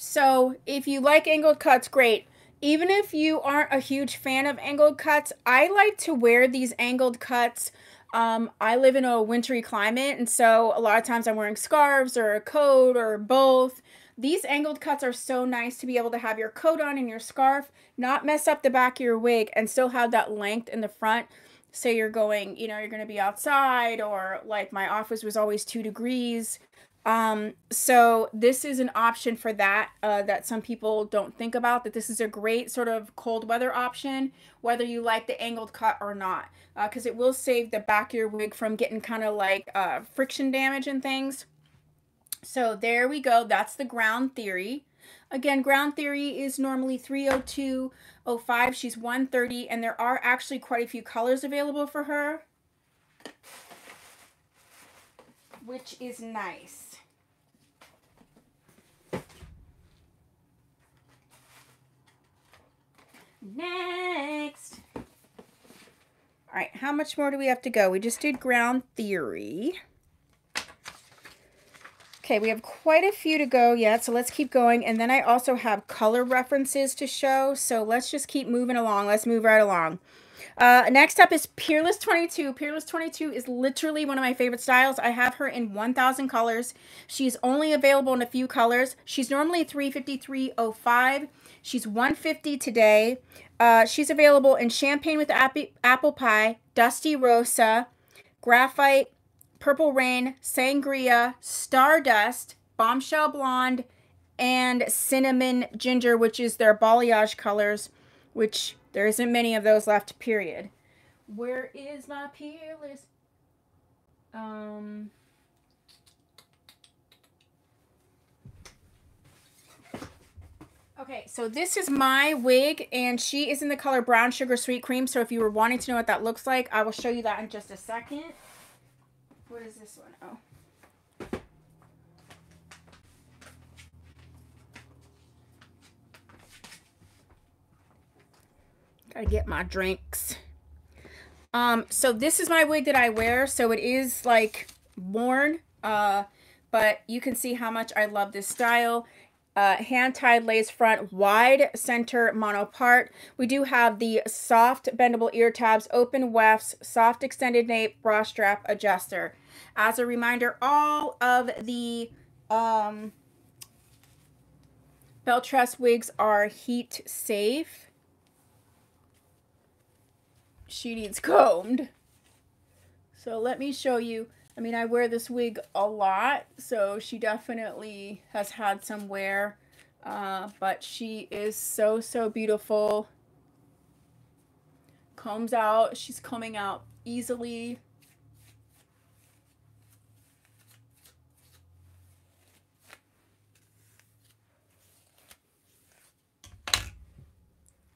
so if you like angled cuts, great. Even if you aren't a huge fan of angled cuts, I like to wear these angled cuts. I live in a wintry climate, and so a lot of times I'm wearing scarves or a coat or both. These angled cuts are so nice to be able to have your coat on and your scarf, not mess up the back of your wig, and still have that length in the front. Say you're going, you know, you're going to be outside, or like my office was always 2 degrees. So this is an option for that, that some people don't think about, that this is a great sort of cold weather option, whether you like the angled cut or not, because it will save the back of your wig from getting kind of like friction damage and things. So there we go. That's the ground theory. Again, ground theory is normally 30205. She's 130, and there are actually quite a few colors available for her, which is nice. Next. All right, how much more do we have to go? We just did ground theory. Okay, we have quite a few to go yet, so let's keep going. And then I also have color references to show, so let's just keep moving along. Let's move right along. Next up is Peerless 22. Peerless 22 is literally one of my favorite styles. I have her in 1,000 colors. She's only available in a few colors. She's normally 353.05. She's 150 today. She's available in Champagne with Apple Pie, Dusty Rosa, Graphite, Purple Rain, Sangria, Stardust, Bombshell Blonde, and Cinnamon Ginger, which is their balayage colors, which... there isn't many of those left, period. Where is my Peerless? Okay, so this is my wig, and she is in the color Brown Sugar Sweet Cream. So if you were wanting to know what that looks like, I will show you that in just a second. What is this one? Oh. I get my drinks. So this is my wig that I wear. So it is like worn, but you can see how much I love this style. Hand-tied lace front, wide center monopart. We do have the soft bendable ear tabs, open wefts, soft extended nape, bra strap adjuster. As a reminder, all of the Belle Tress wigs are heat safe. She needs combed. So let me show you. I mean, I wear this wig a lot, so she definitely has had some wear, but she is so, so beautiful. Combs out. She's combing out easily.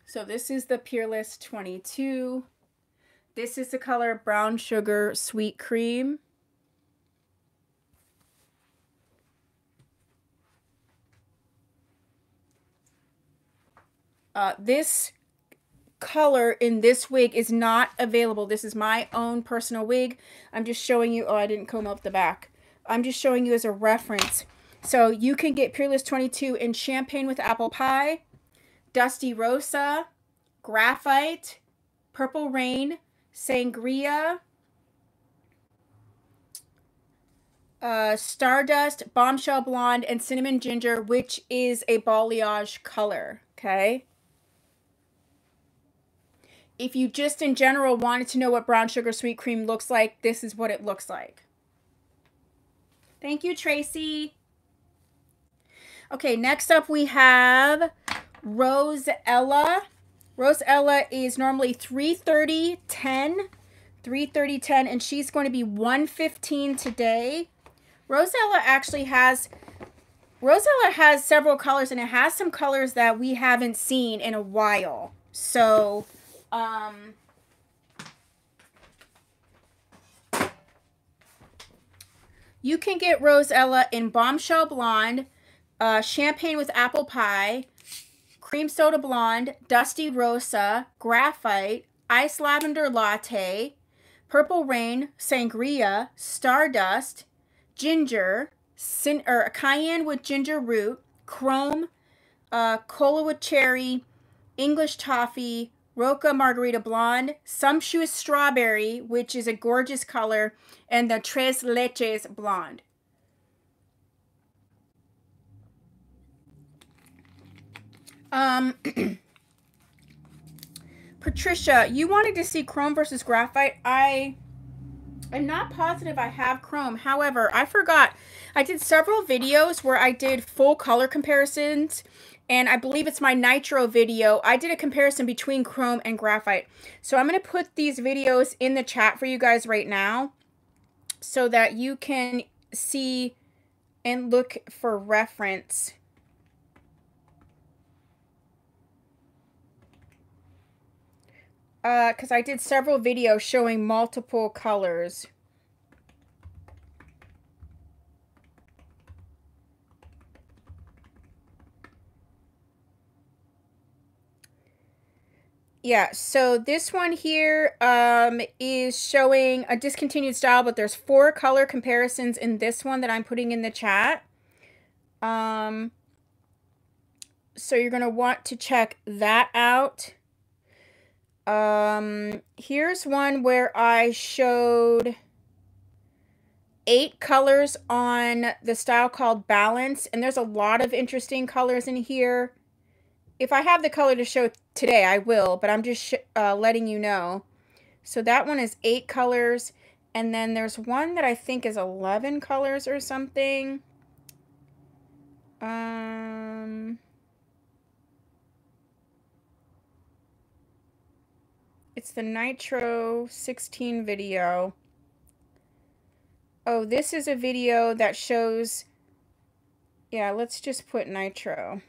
So this is the Peerless 22. This is the color Brown Sugar Sweet Cream. This color in this wig is not available. This is my own personal wig. I'm just showing you. Oh, I didn't comb up the back. I'm just showing you as a reference. So you can get Peerless 22 in Champagne with Apple Pie, Dusty Rosa, Graphite, Purple Rain, Sangria, Stardust, Bombshell Blonde, and Cinnamon Ginger, which is a balayage color. Okay. If you just in general wanted to know what Brown Sugar Sweet Cream looks like, this is what it looks like. Thank you, Tracy. Okay, next up we have Rosella. Rosella is normally $330.10, and she's going to be $115 today. Rosella actually has... Rosella has several colors, and it has some colors that we haven't seen in a while. So, you can get Rosella in Bombshell Blonde, Champagne with Apple Pie, Cream Soda Blonde, Dusty Rosa, Graphite, Iced Lavender Latte, Purple Rain, Sangria, Stardust, Ginger, Cayenne with Ginger Root, Chrome, Cola with Cherry, English Toffee, Roca Margarita Blonde, Sumptuous Strawberry, which is a gorgeous color, and the Tres Leches Blonde. Patricia, you wanted to see Chrome versus Graphite. I'm not positive I have Chrome. However, I forgot. I did several videos where I did full color comparisons, and I believe it's my Nitro video. I did a comparison between Chrome and Graphite. So I'm going to put these videos in the chat for you guys right now so that you can see and look for reference. Because I did several videos showing multiple colors. Yeah, so this one here is showing a discontinued style, but there's four color comparisons in this one that I'm putting in the chat. So you're going to want to check that out. Here's one where I showed 8 colors on the style called Balance, and there's a lot of interesting colors in here. If I have the color to show today, I will, but I'm just letting you know. So that one is 8 colors, and then there's one that I think is 11 colors or something. It's the Nitro 16 video. Oh, this is a video that shows... Yeah, let's just put Nitro.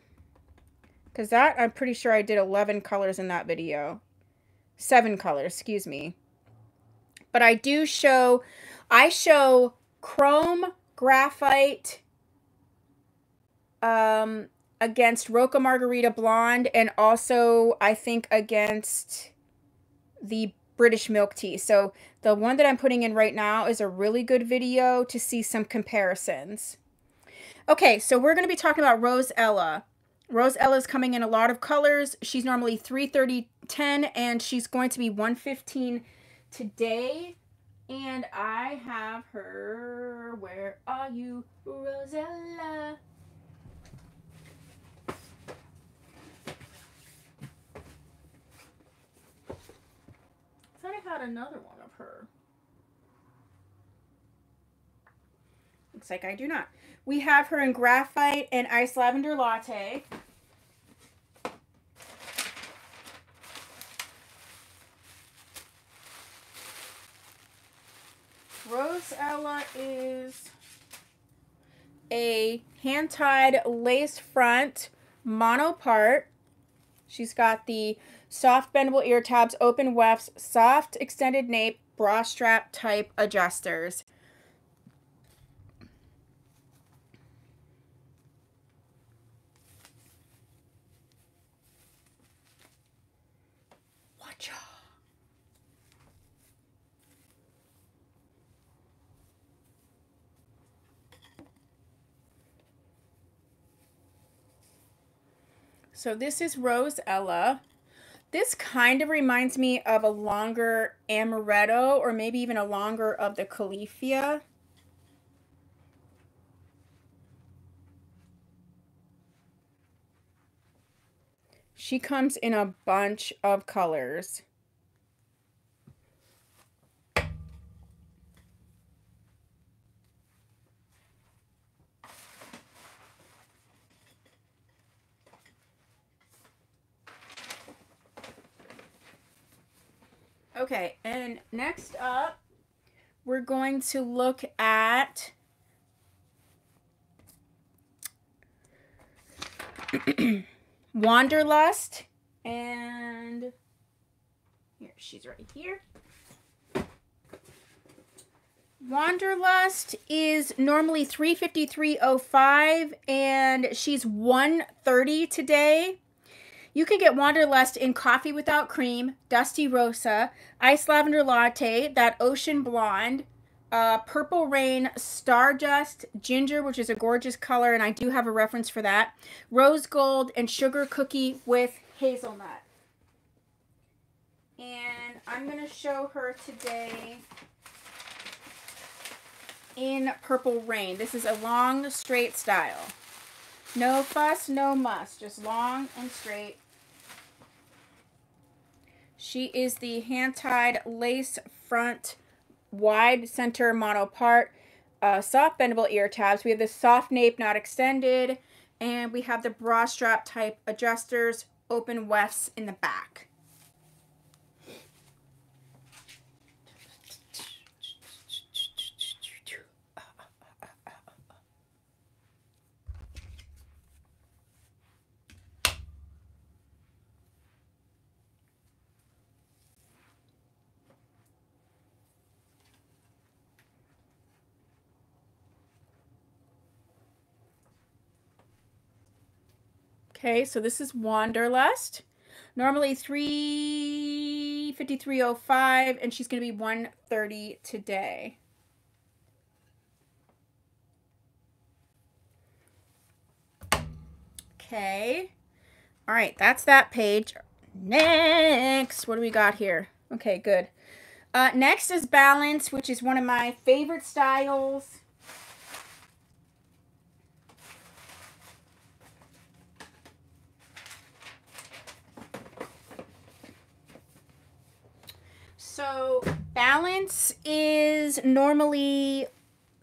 Because that, I'm pretty sure I did 11 colors in that video. 7 colors, excuse me. But I do show... I show Chrome, Graphite, against Roca Margarita Blonde, and also, I think, against... the British milk tea. So the one that I'm putting in right now is a really good video to see some comparisons. Okay, so we're going to be talking about Rosella. Rosella's coming in a lot of colors. She's normally $330.10, and she's going to be $115 today. And I have her. Where are you, Rosella? I had another one of her. looks like I do not. We have her in Graphite and Iced Lavender Latte. Rosella is a hand-tied lace front monopart. She's got the soft bendable ear tabs, open wefts, soft extended nape, bra strap type adjusters. Watcha. So this is Rosella. This kind of reminds me of a longer Amaretto, or maybe even a longer of the Califia. She comes in a bunch of colors. Okay, and next up, we're going to look at Wanderlust, and here, she's right here. Wanderlust is normally $353.05, and she's $130 today. You can get Wanderlust in Coffee Without Cream, Dusty Rosa, Iced Lavender Latte, that Ocean Blonde, Purple Rain, Stardust, Ginger, which is a gorgeous color, and I do have a reference for that, Rose Gold, and Sugar Cookie with Hazelnut. And I'm going to show her today in Purple Rain. This is a long, straight style. No fuss, no muss, just long and straight. She is the hand-tied lace front wide center monopart, soft bendable ear tabs. We have the soft nape not extended, and we have the bra strap type adjusters, open wefts in the back. Okay, so this is Wanderlust. Normally $353.05, and she's going to be $130 today. Okay. All right, that's that page. Next, what do we got here? Okay, good. Next is Balance, which is one of my favorite styles. So Balance is normally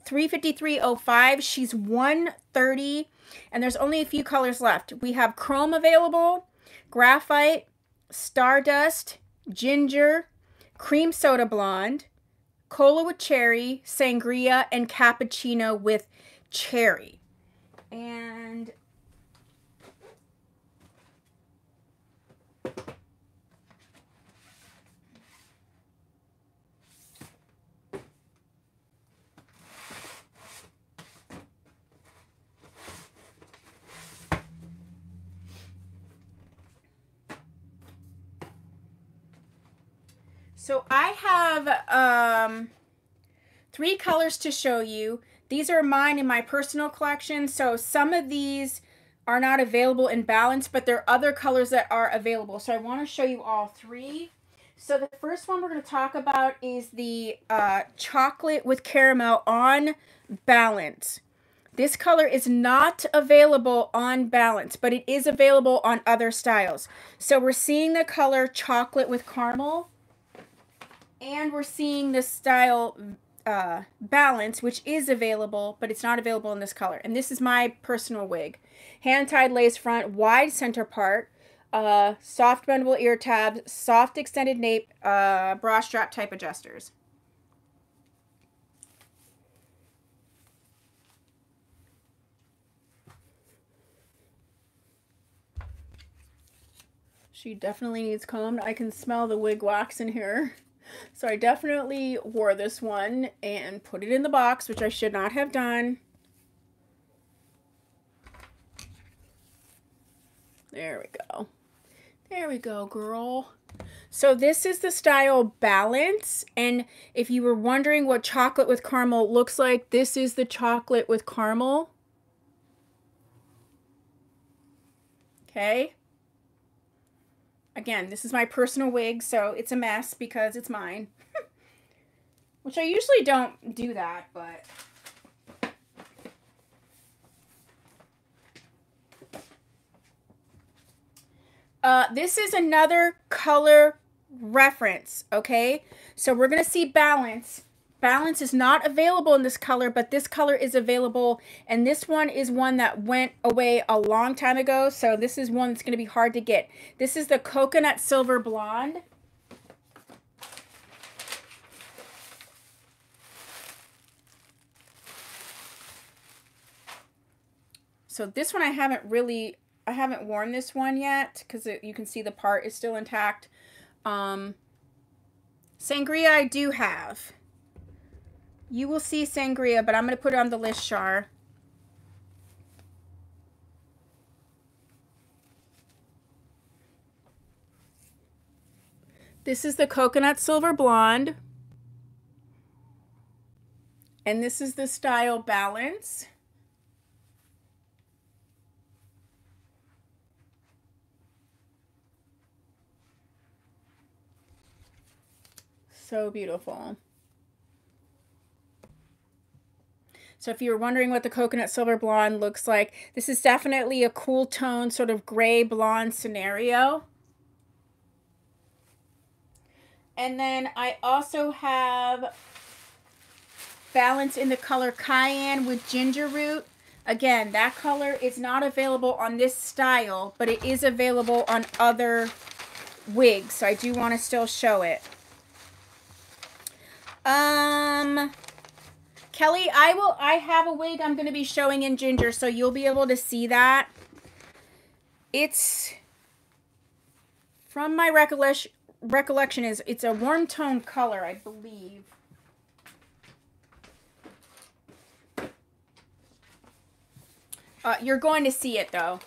$353.05. She's $130, and there's only a few colors left. We have Chrome available, Graphite, Stardust, Ginger, Cream Soda Blonde, Cola with Cherry, Sangria, and Cappuccino with Cherry. And so I have three colors to show you. These are mine in my personal collection. So some of these are not available in Balance, but there are other colors that are available. So I want to show you all three. So the first one we're going to talk about is the chocolate with caramel on Balance. This color is not available on Balance, but it is available on other styles. So we're seeing the color chocolate with caramel. And we're seeing this style Balance, which is available, but it's not available in this color. And this is my personal wig. Hand-tied lace front, wide center part, soft bendable ear tabs, soft extended nape, bra strap type adjusters. She definitely needs combed. I can smell the wig wax in here. So I definitely wore this one and put it in the box, which I should not have done. There we go. There we go, girl. So this is the style Balance. And if you were wondering what chocolate with caramel looks like, this is the chocolate with caramel. Okay. Again, this is my personal wig, so it's a mess because it's mine. Which I usually don't do that, but... this is another color reference, okay? So we're going to see Balance. Balance is not available in this color, but this color is available. And this one is one that went away a long time ago. So this is one that's going to be hard to get. This is the Coconut Silver Blonde. So this one I haven't worn this one yet because you can see the part is still intact. Sangria I do have. You will see Sangria, but I'm going to put it on the list, Char. This is the Coconut Silver Blonde. And this is the style Balance. So beautiful. So if you were wondering what the Coconut Silver Blonde looks like, this is definitely a cool tone, sort of gray blonde scenario. And then I also have Balance in the color Cayenne with Ginger Root. Again, that color is not available on this style, but it is available on other wigs. So I do want to still show it. Kelly, I have a wig I'm going to be showing in Ginger, so you'll be able to see that. It's, from my recollection is, it's a warm tone color, I believe. You're going to see it, though.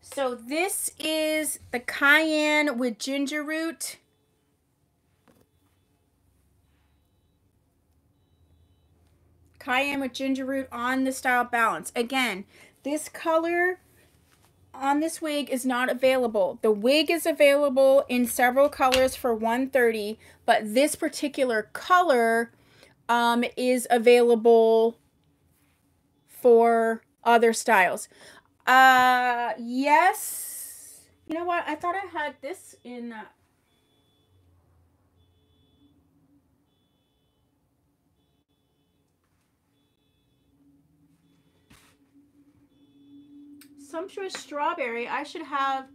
So this is the Cayenne with Ginger Root. Cayenne with Ginger Root on the style Balance. Again, this color on this wig is not available. The wig is available in several colors for $130, but this particular color is available for other styles. Yes. You know what? I thought I had this in... Sumptuous Strawberry. I should have,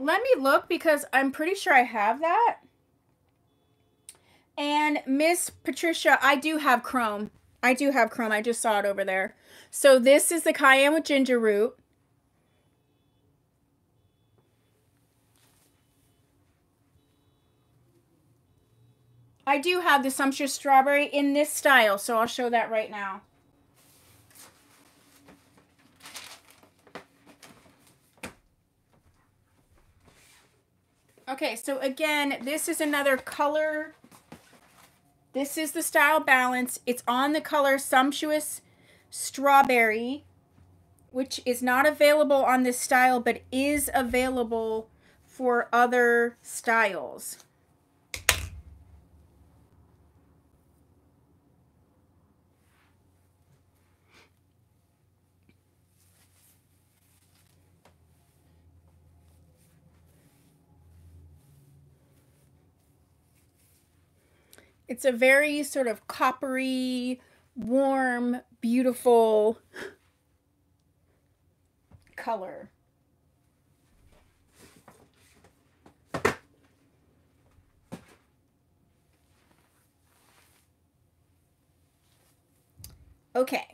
let me look because I'm pretty sure I have that. And Miss Patricia, I do have Chrome. I do have Chrome. I just saw it over there. So this is the Cayenne with Ginger Root. I do have the Sumptuous Strawberry in this style, so I'll show that right now. Okay, so again, this is another color. This is the style Balance. It's on the color Sumptuous Strawberry, which is not available on this style, but is available for other styles. It's a very sort of coppery, warm, beautiful color. Okay,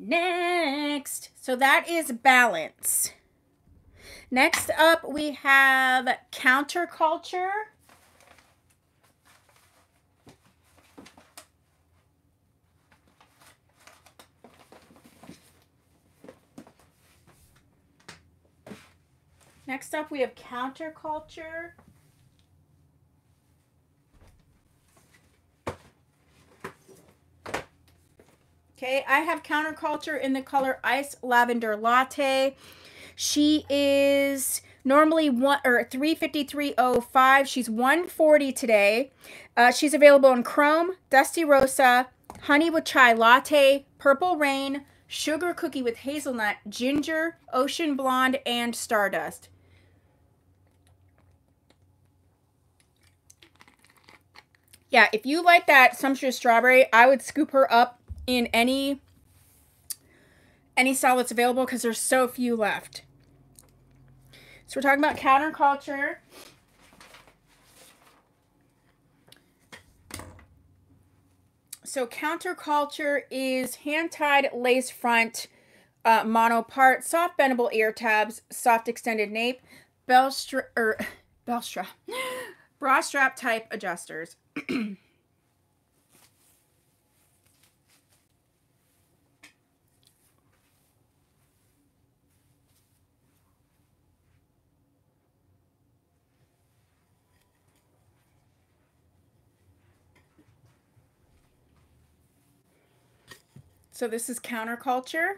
next, so that is Balance. Next up, we have Counterculture. Next up, we have Counterculture. Okay, I have Counterculture in the color Iced Lavender Latte. She is normally $353.05. She's $140 today. She's available in Chrome, Dusty Rosa, Honey with Chai Latte, Purple Rain, Sugar Cookie with Hazelnut, Ginger, Ocean Blonde, and Stardust. Yeah, if you like that sumptuous strawberry, I would scoop her up in any style that's available because there's so few left. So we're talking about Counterculture. So Counterculture is hand-tied lace front, monopart, soft bendable ear tabs, soft extended nape, bra strap type adjusters. So this is Counterculture,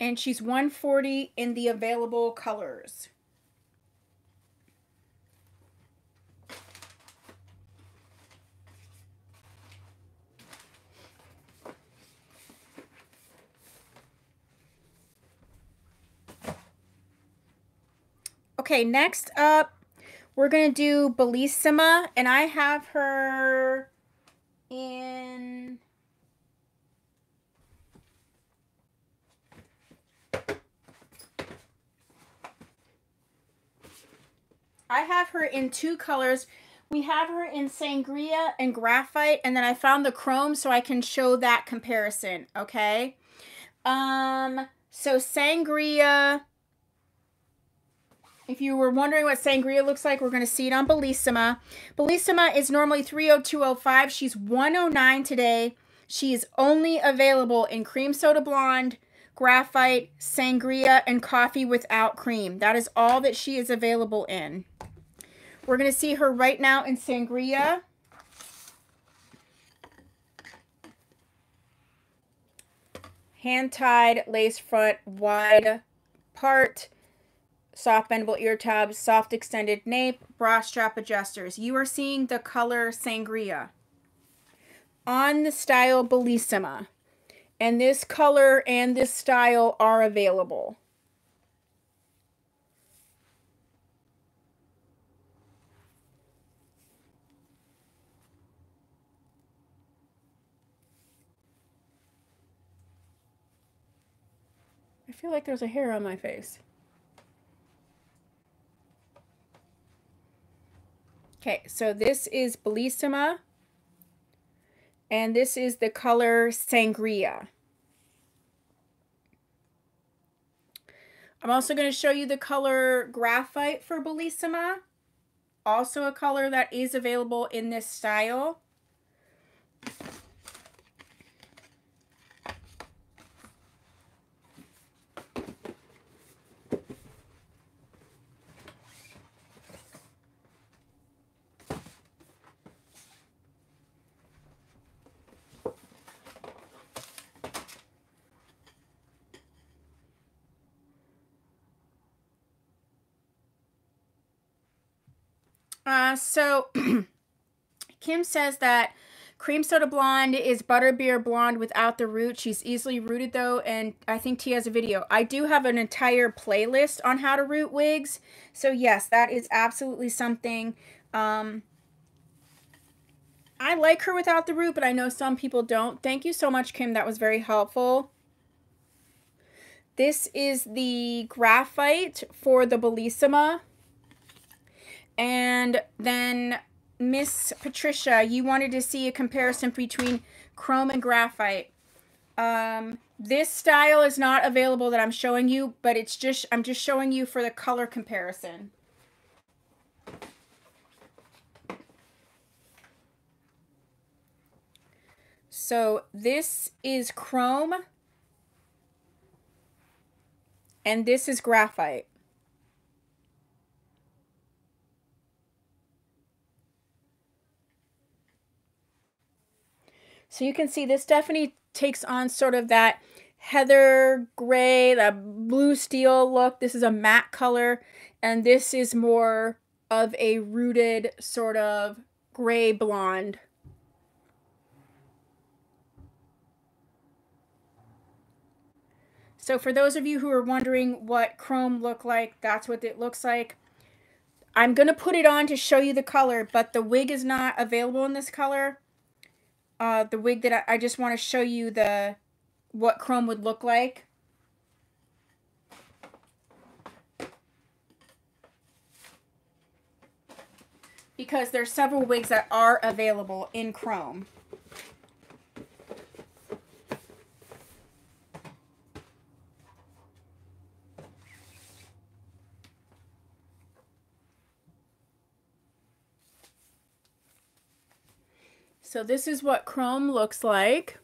and she's $140 in the available colors. Okay, next up, we're going to do Bellissima, and I have her in two colors. We have her in Sangria and Graphite, and then I found the Chrome so I can show that comparison, okay? So Sangria, if you were wondering what Sangria looks like, we're going to see it on Bellissima. Bellissima is normally $302.05. She's $109 today. She is only available in Cream Soda Blonde, Graphite, Sangria, and Coffee Without Cream. That is all that she is available in. We're going to see her right now in Sangria. Hand-tied, lace front, wide part. Soft bendable ear tabs, soft extended nape, bra strap adjusters. You are seeing the color Sangria on the style Bellissima. And this color and this style are available. I feel like there's a hair on my face. Okay, so this is Bellissima, and this is the color Sangria. I'm also going to show you the color Graphite for Bellissima, also a color that is available in this style. So Kim says that Cream Soda Blonde is Butterbeer Blonde without the root. She's easily rooted though, and I think T has a video. I do have an entire playlist on how to root wigs. So yes, that is absolutely something I like her without the root, but I know some people don't. Thank you so much, Kim. That was very helpful. This is the Graphite for the Bellissima. And then Miss Patricia, you wanted to see a comparison between Chrome and Graphite. This style is not available that I'm showing you, but it's just, I'm just showing you for the color comparison. So this is Chrome and this is Graphite. So you can see this definitely takes on sort of that heather gray, that blue steel look. This is a matte color, and this is more of a rooted sort of gray blonde. So for those of you who are wondering what Chrome looked like, that's what it looks like. I'm going to put it on to show you the color, but the wig is not available in this color. The wig that I just want to show you what Chrome would look like. Because there's several wigs that are available in Chrome. So this is what Chrome looks like.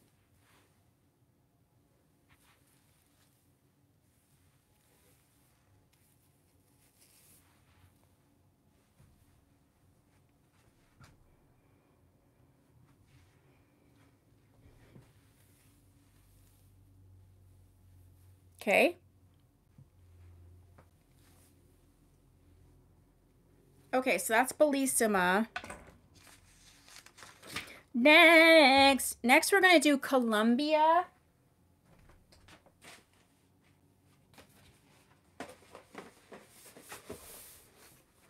Okay. Okay, so that's Bellissima. Next we're going to do Califia.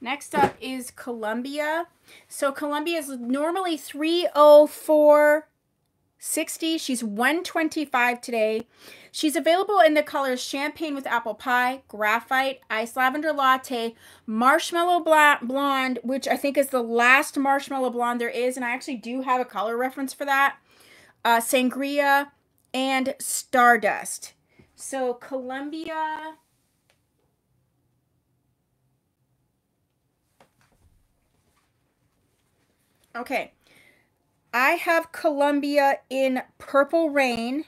Next up is Califia. So Califia is normally 304.60. She's 125 today. She's available in the colors Champagne with Apple Pie, Graphite, Iced Lavender Latte, Marshmallow Blonde, which I think is the last Marshmallow Blonde there is, and I actually do have a color reference for that, Sangria, and Stardust. So Califia. Okay. I have Califia in Purple Rain.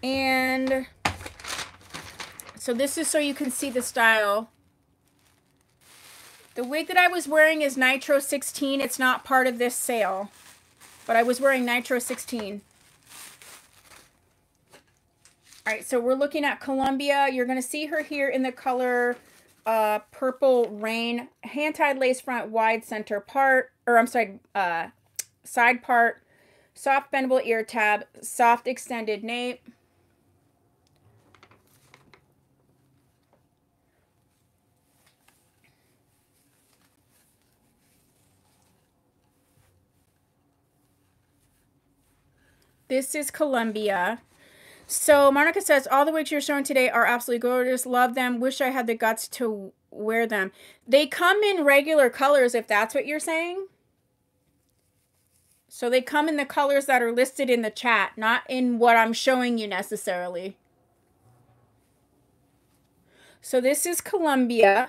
And so this is so you can see the style. The wig that I was wearing is Nitro 16. It's not part of this sale, but I was wearing Nitro 16. All right, so we're looking at Califia. You're going to see her here in the color Purple Rain. Hand-tied lace front, wide center part, or I'm sorry, side part. Soft bendable ear tab, soft extended nape. This is Califia. So Monica says, all the wigs you're showing today are absolutely gorgeous. Love them. Wish I had the guts to wear them. They come in regular colors, if that's what you're saying. So they come in the colors that are listed in the chat, not in what I'm showing you necessarily. So this is Califia.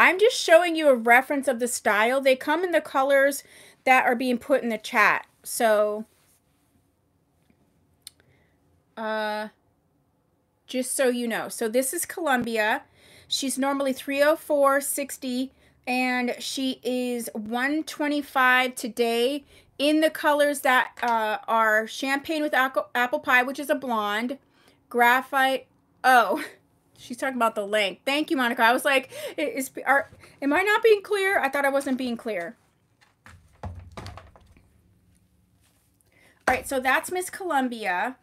I'm just showing you a reference of the style. They come in the colors that are being put in the chat. So, just so you know. So this is Califia. She's normally 304.60, and she is 125 today in the colors that are Champagne with Apple Pie, which is a blonde, Graphite. Oh, she's talking about the length. Thank you, Monica. I was like, am I not being clear? I thought I wasn't being clear. All right, so that's Miss Columbia.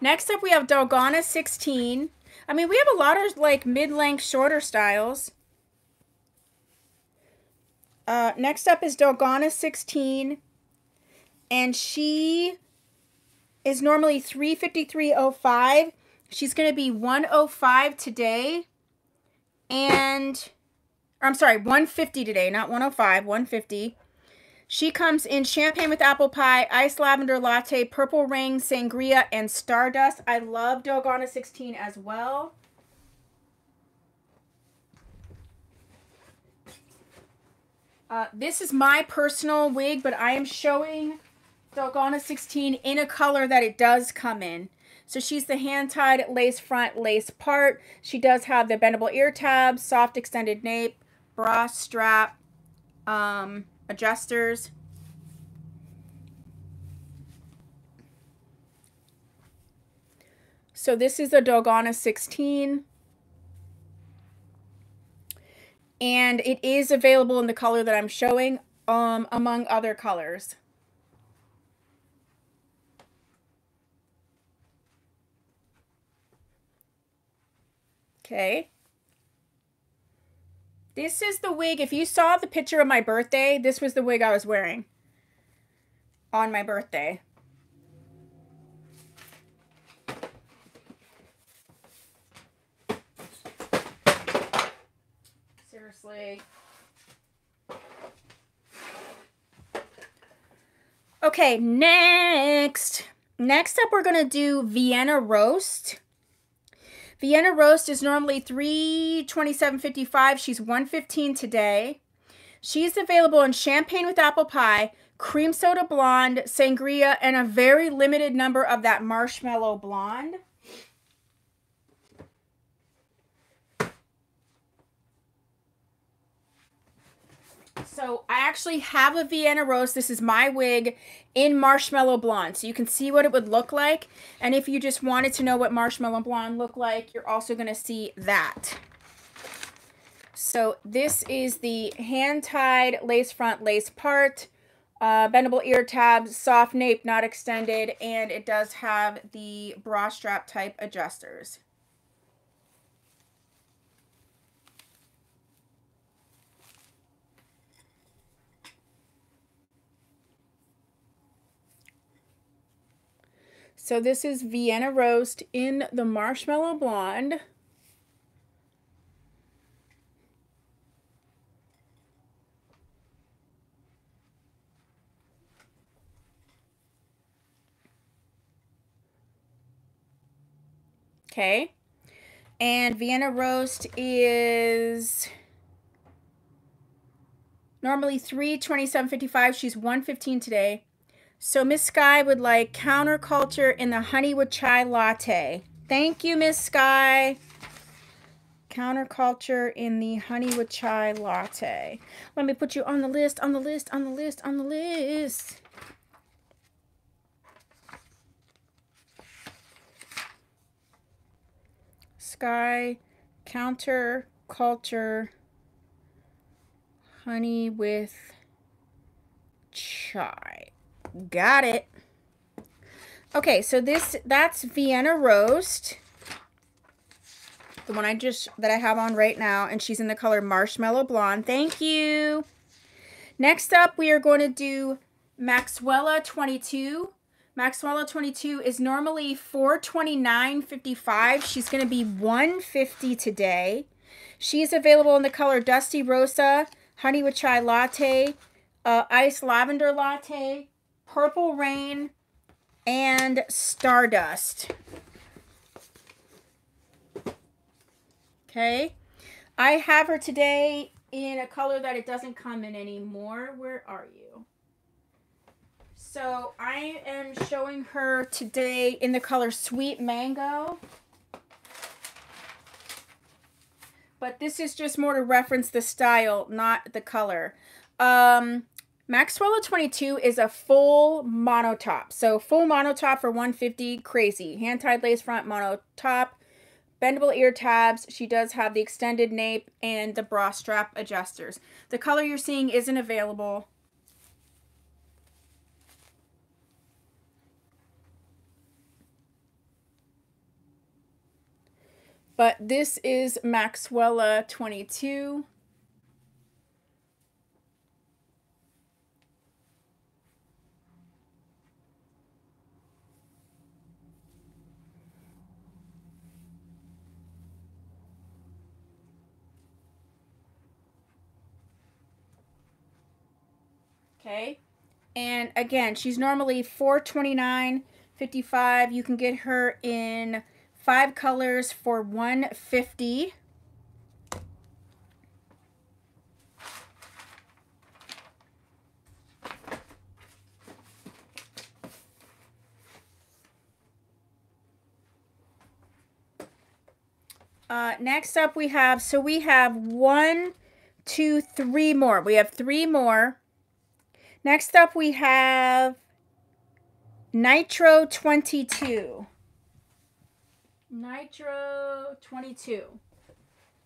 Next up, we have Dalgona 16. I mean, we have a lot of, like, mid-length, shorter styles. Next up is Dalgona 16. And she is normally $353.05. She's going to be $105 today. And, I'm sorry, $150 today, not $105, $150. She comes in Champagne with Apple Pie, Iced Lavender Latte, Purple Rain, Sangria, and Stardust. I love Dalgona 16 as well. This is my personal wig, but I am showing Dalgona 16 in a color that it does come in. So she's the hand-tied lace front, lace part. She does have the bendable ear tabs, soft extended nape, bra strap, adjusters. So this is a Dalgona 16. And it is available in the color that I'm showing, among other colors. Okay. This is the wig. If you saw the picture of my birthday, this was the wig I was wearing on my birthday. Seriously. Okay, next. Next up, we're going to do Vienna Roast. Vienna Roast is normally $327.55. She's $115 today. She's available in Champagne with Apple Pie, Cream Soda Blonde, Sangria, and a very limited number of that Marshmallow Blonde. So I actually have a Vienna Roast. This is my wig in Marshmallow Blonde. So you can see what it would look like. And if you just wanted to know what Marshmallow Blonde looked like, you're also going to see that. So this is the hand-tied lace front, lace part, bendable ear tabs, soft nape, not extended, and it does have the bra strap type adjusters. So this is Vienna Roast in the Marshmallow Blonde. Okay. And Vienna Roast is normally $327.55. She's $115 today. So Miss Sky would like Counterculture in the Honey with Chai Latte. Thank you, Miss Sky. Counterculture in the Honey with Chai Latte. Let me put you on the list, on the list, on the list, on the list. Sky, Counterculture, Honey with Chai. Got it. Okay, so that's Vienna Roast, the one that I have on right now, and she's in the color Marshmallow Blonde. Thank you. Next up, we are going to do Maxwella 22. Maxwella 22 is normally $429.55. She's going to be $150 today. She's available in the color Dusty Rosa, Honey with Chai Latte, Iced Lavender Latte, Purple Rain, and Stardust. Okay. I have her today in a color that it doesn't come in anymore. Where are you? So I am showing her today in the color Sweet Mango. But this is just more to reference the style, not the color. Maxwella 22 is a full mono top. So full mono top for $150, crazy. Hand-tied lace front mono top, bendable ear tabs. She does have the extended nape and the bra strap adjusters. The color you're seeing isn't available. But this is Maxwella 22. Okay, and again, she's normally $429.55. You can get her in 5 colors for $150. Next up, we have, so we have 1, 2, 3 more. We have 3 more. Next up, we have Nitro 22. Nitro 22.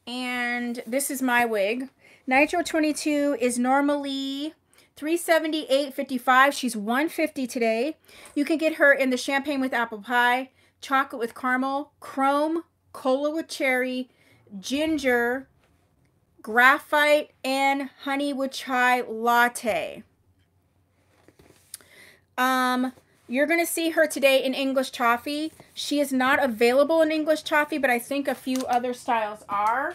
And this is my wig. Nitro 22 is normally $378.55. She's $150 today. You can get her in the Champagne with Apple Pie, Chocolate with Caramel, Chrome, Cola with Cherry, Ginger, Graphite, and Honey with Chai Latte. You're going to see her today in English Toffee. She is not available in English Toffee, but I think a few other styles are.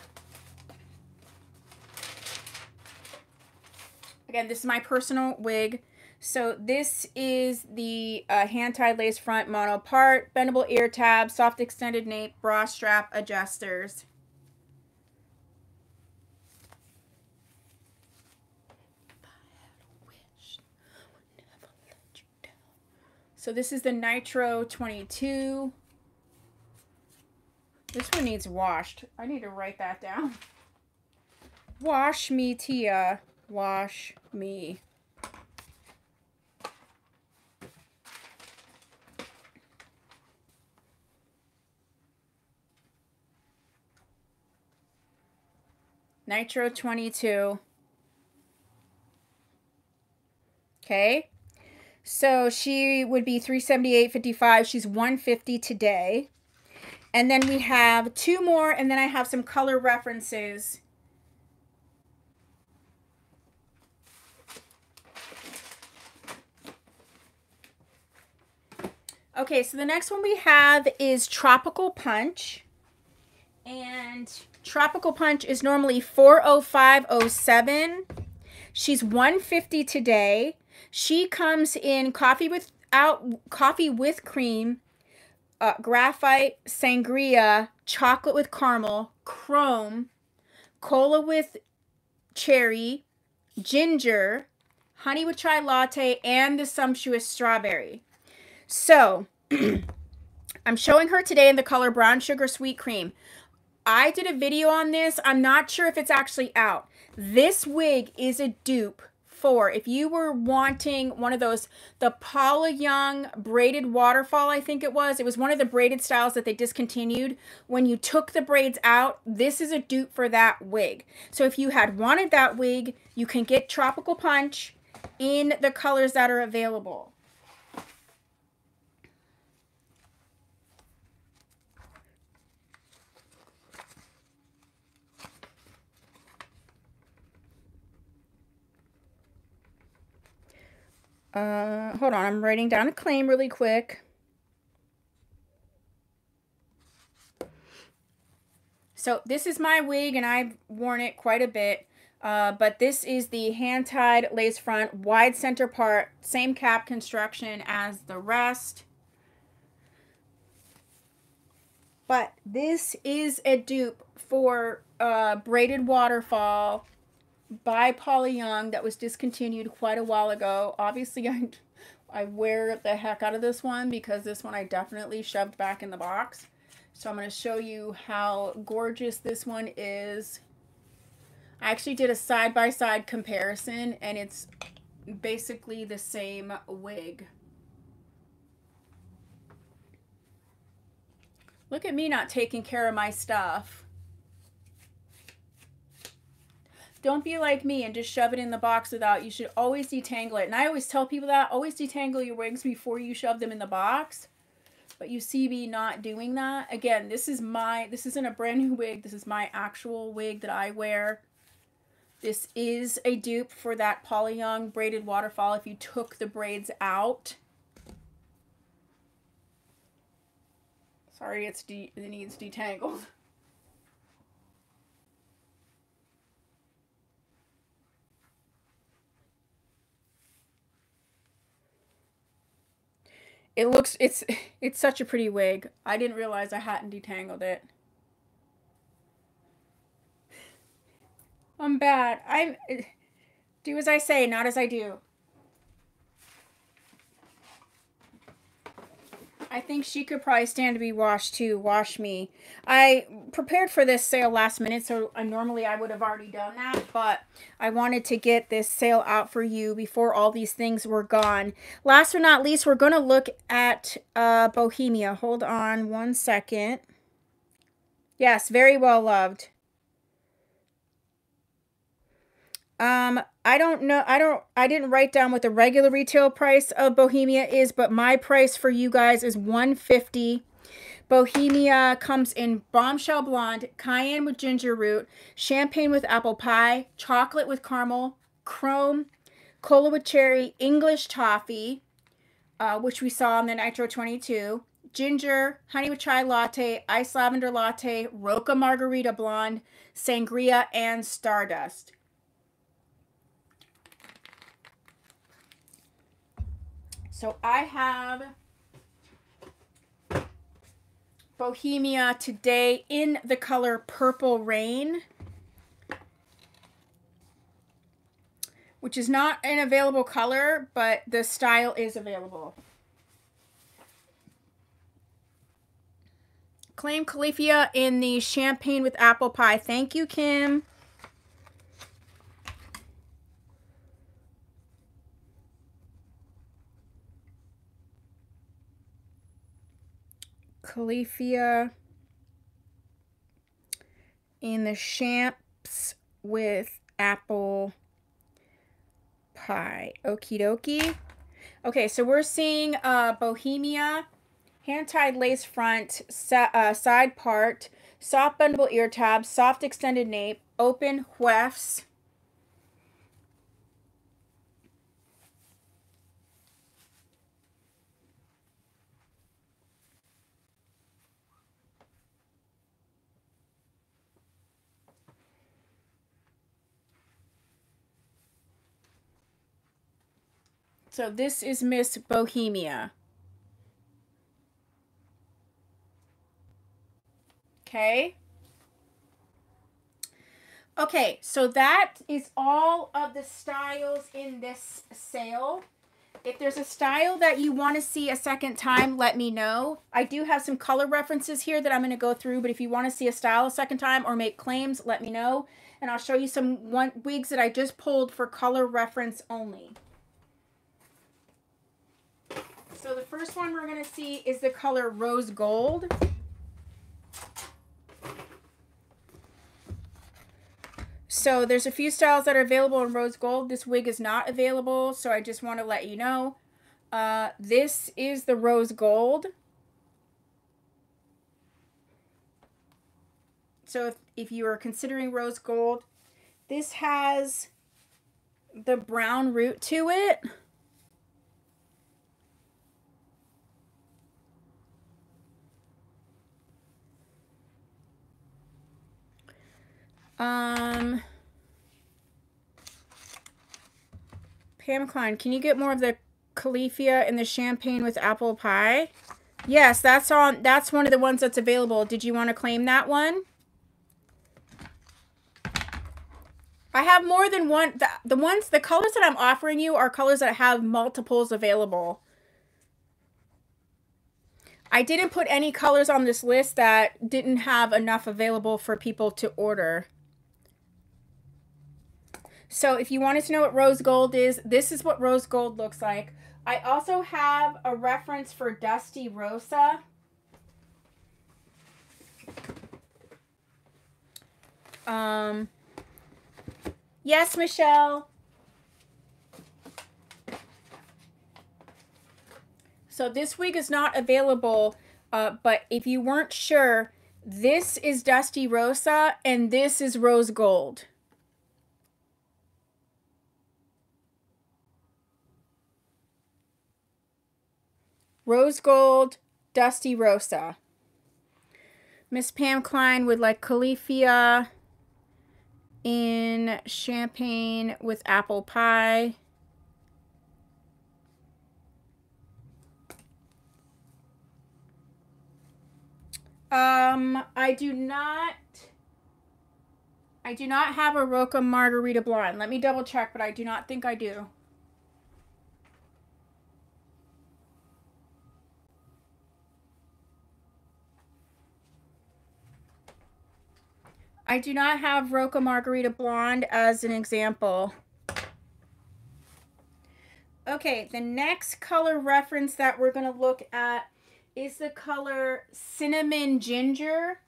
Again, this is my personal wig. So this is the hand-tied lace front mono part, bendable ear tabs, soft extended nape, bra strap adjusters. So this is the Nitro 22. This one needs washed. I need to write that down. Wash me, Tia. Wash me. Nitro 22. Okay. So she would be $378.55. She's $150 today. And then we have 2 more, and then I have some color references. Okay, so the next one we have is Tropical Punch. And Tropical Punch is normally $405.07. She's $150 today. She comes in coffee with cream, graphite, sangria, chocolate with caramel, chrome, cola with cherry, ginger, honey with chai latte, and the sumptuous strawberry. So I'm showing her today in the color brown sugar sweet cream. I did a video on this. I'm not sure if it's actually out. This wig is a dupe. If you were wanting one of those, the Paula Young braided waterfall, I think it was one of the braided styles that they discontinued. When you took the braids out, this is a dupe for that wig. So if you had wanted that wig, you can get Tropical Punch in the colors that are available. Hold on, I'm writing down a claim really quick. So this is my wig, and I've worn it quite a bit, but this is the hand-tied lace front, wide center part, same cap construction as the rest. But this is a dupe for braided waterfall by Paula Young that was discontinued quite a while ago. Obviously, I wear the heck out of this one because this one I definitely shoved back in the box. So I'm going to show you how gorgeous this one is. I actually did a side-by-side comparison, and it's basically the same wig. Look at me not taking care of my stuff. Don't be like me and just shove it in the box without. You should always detangle it. And I always tell people that. Always detangle your wigs before you shove them in the box. But you see me not doing that. Again, this isn't a brand new wig. This is my actual wig that I wear. This is a dupe for that Polly Young braided waterfall if you took the braids out. Sorry, it needs detangled. It looks, it's such a pretty wig. I didn't realize I hadn't detangled it. I'm bad. Do as I say, not as I do. I think she could probably stand to be washed too. Wash me. I prepared for this sale last minute, so normally I would have already done that, but I wanted to get this sale out for you before all these things were gone. Last but not least, we're going to look at Bohemia. Hold on one second. Yes, very well loved. I don't know. I didn't write down what the regular retail price of Bohemia is, but my price for you guys is $150. Bohemia comes in Bombshell Blonde, Cayenne with Ginger Root, Champagne with Apple Pie, Chocolate with Caramel, Chrome, Cola with Cherry, English Toffee, which we saw in the Nitro 22, Ginger, Honey with Chai Latte, Iced Lavender Latte, Roca Margarita Blonde, Sangria, and Stardust. So I have Bohemia today in the color Purple Rain, which is not an available color, but the style is available. Claim Califia in the Champagne with Apple Pie. Thank you, Kim. Califia in the Champs with Apple Pie. Okie dokie. Okay, so we're seeing Bohemia, hand-tied lace front, side part, soft bendable ear tabs, soft extended nape, open wefts. So this is Miss Bohemia. Okay. Okay, so that is all of the styles in this sale. If there's a style that you want to see a second time, let me know. I do have some color references here that I'm going to go through, but if you want to see a style a second time or make claims, let me know. And I'll show you some wigs that I just pulled for color reference only. So the first one we're going to see is the color Rose Gold. So there's a few styles that are available in Rose Gold. This wig is not available, so I just want to let you know. This is the Rose Gold. So if you are considering Rose Gold, this has the brown root to it. Pam Klein, can you get more of the Califia and the Champagne with Apple Pie? Yes, that's on. That's one of the ones that's available. Did you want to claim that one? I have more than one. The colors that I'm offering you are colors that have multiples available. I didn't put any colors on this list that didn't have enough available for people to order. So if you wanted to know what Rose Gold is, this is what Rose Gold looks like. I also have a reference for Dusty Rosa. Yes, Michelle. So this wig is not available, but if you weren't sure, this is Dusty Rosa and this is Rose Gold. Rose Gold, Dusty Rosa. Miss Pam Klein would like Califia in Champagne with Apple Pie. I do not have a Roca Margarita Blonde. Let me double check, but I do not think I do. I do not have Roca Margarita Blonde as an example. Okay, the next color reference that we're going to look at is the color Cinnamon Ginger.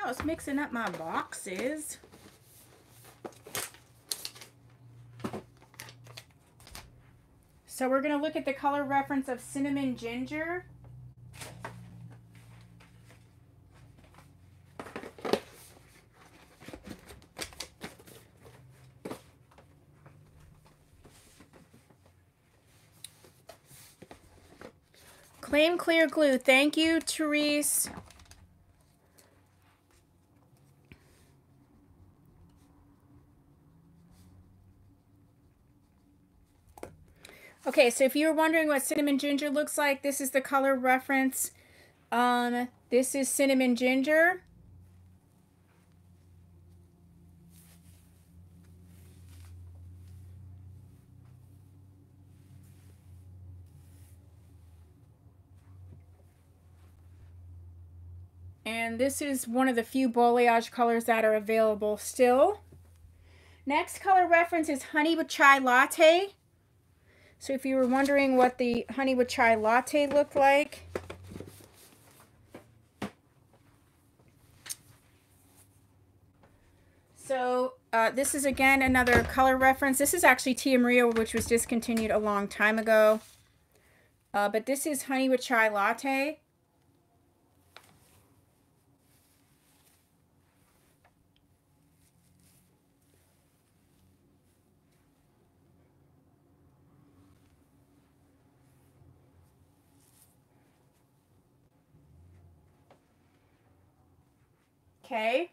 I was mixing up my boxes. So we're going to look at the color reference of Cinnamon Ginger. Claim clear glue. Thank you, Therese. Okay, so if you were wondering what Cinnamon Ginger looks like, this is the color reference. This is Cinnamon Ginger. And this is one of the few balayage colors that are available still. Next color reference is Honey with Chai Latte. So if you were wondering what the Honey with Chai Latte looked like, so this is again another color reference. This is actually Tia Maria, which was discontinued a long time ago, but this is Honey with Chai Latte. Okay,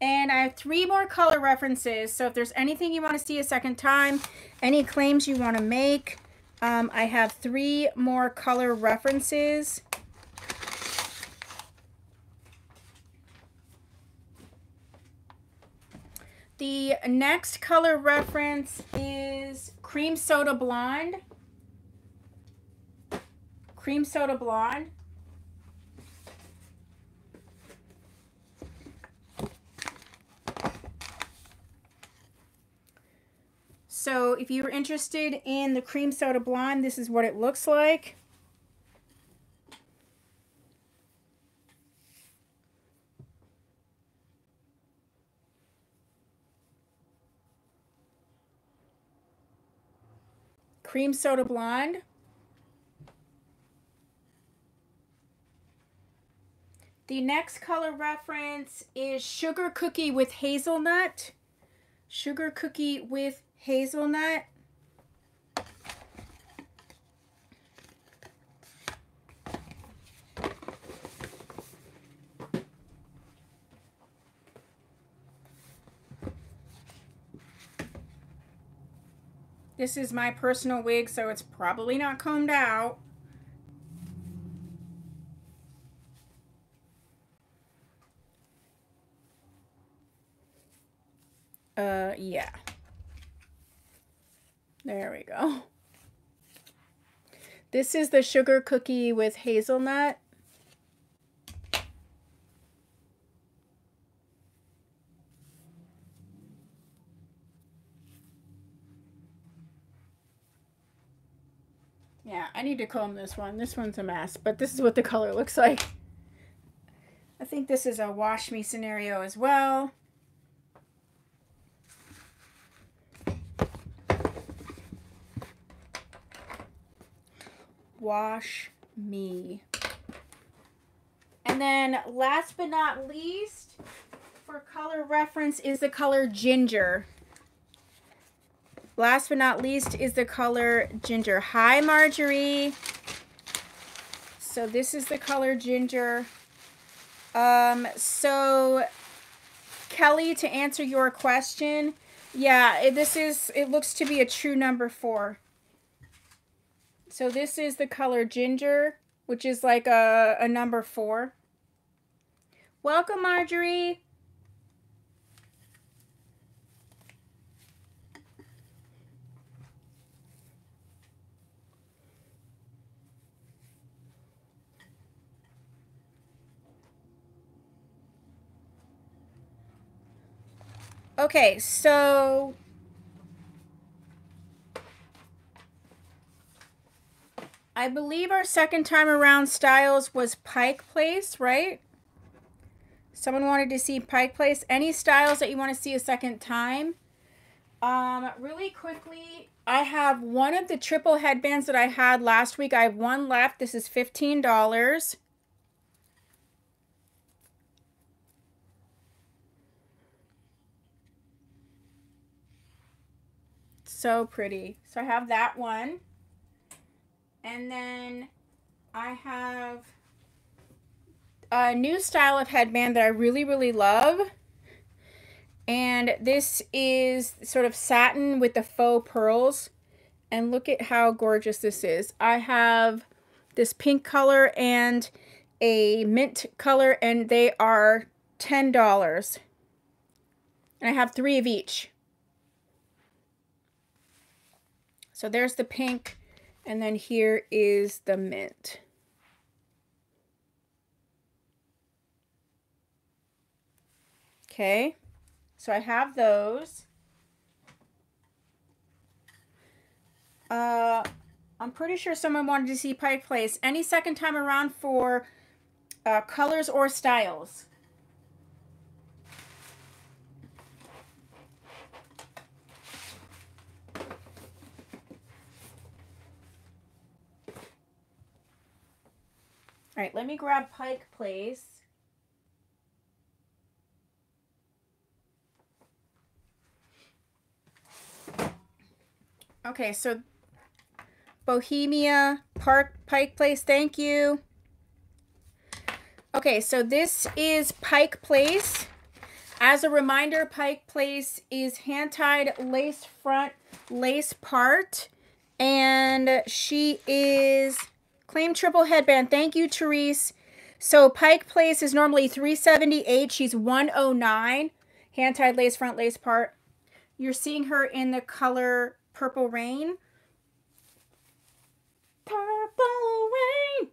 and I have 3 more color references, so if there's anything you want to see a second time, any claims you want to make, I have 3 more color references. The next color reference is Cream Soda Blonde. Cream Soda Blonde. So if you were interested in the Cream Soda Blonde, this is what it looks like. Cream Soda Blonde. The next color reference is Sugar Cookie with Hazelnut. Sugar Cookie with Hazelnut. This is my personal wig, so it's probably not combed out. Yeah. There we go. This is the sugar cookie with hazelnut. Yeah, I need to comb this one. This one's a mess, but this is what the color looks like. I think this is a wash me scenario as well. Wash me. And then last but not least, for color reference, is the color Ginger. Last but not least is the color Ginger. Hi, Marjorie. So this is the color Ginger. So Kelly, to answer your question, yeah, it looks to be a true number 4. So this is the color Ginger, which is like a number 4. Welcome, Marjorie. Okay, so... I believe our second time around styles was Pike Place, right? Someone wanted to see Pike Place. Any styles that you want to see a second time? Really quickly, I have one of the triple headbands that I had last week. I have one left. This is $15. So pretty. So I have that one. And then I have a new style of headband that I really, really love. And this is sort of satin with the faux pearls. And look at how gorgeous this is. I have this pink color and a mint color, and they are $10. And I have 3 of each. So there's the pink. And then here is the mint. Okay, so I have those. I'm pretty sure someone wanted to see Pike Place. Any second time around for colors or styles? All right, let me grab Pike Place. Okay, so Bohemia, Pike Place, thank you. Okay, so this is Pike Place. As a reminder, Pike Place is hand-tied lace front, lace part, and she is... Claim triple headband. Thank you, Therese. So Pike Place is normally $378. She's $109. Hand-tied lace front, lace part. You're seeing her in the color Purple Rain. Purple Rain.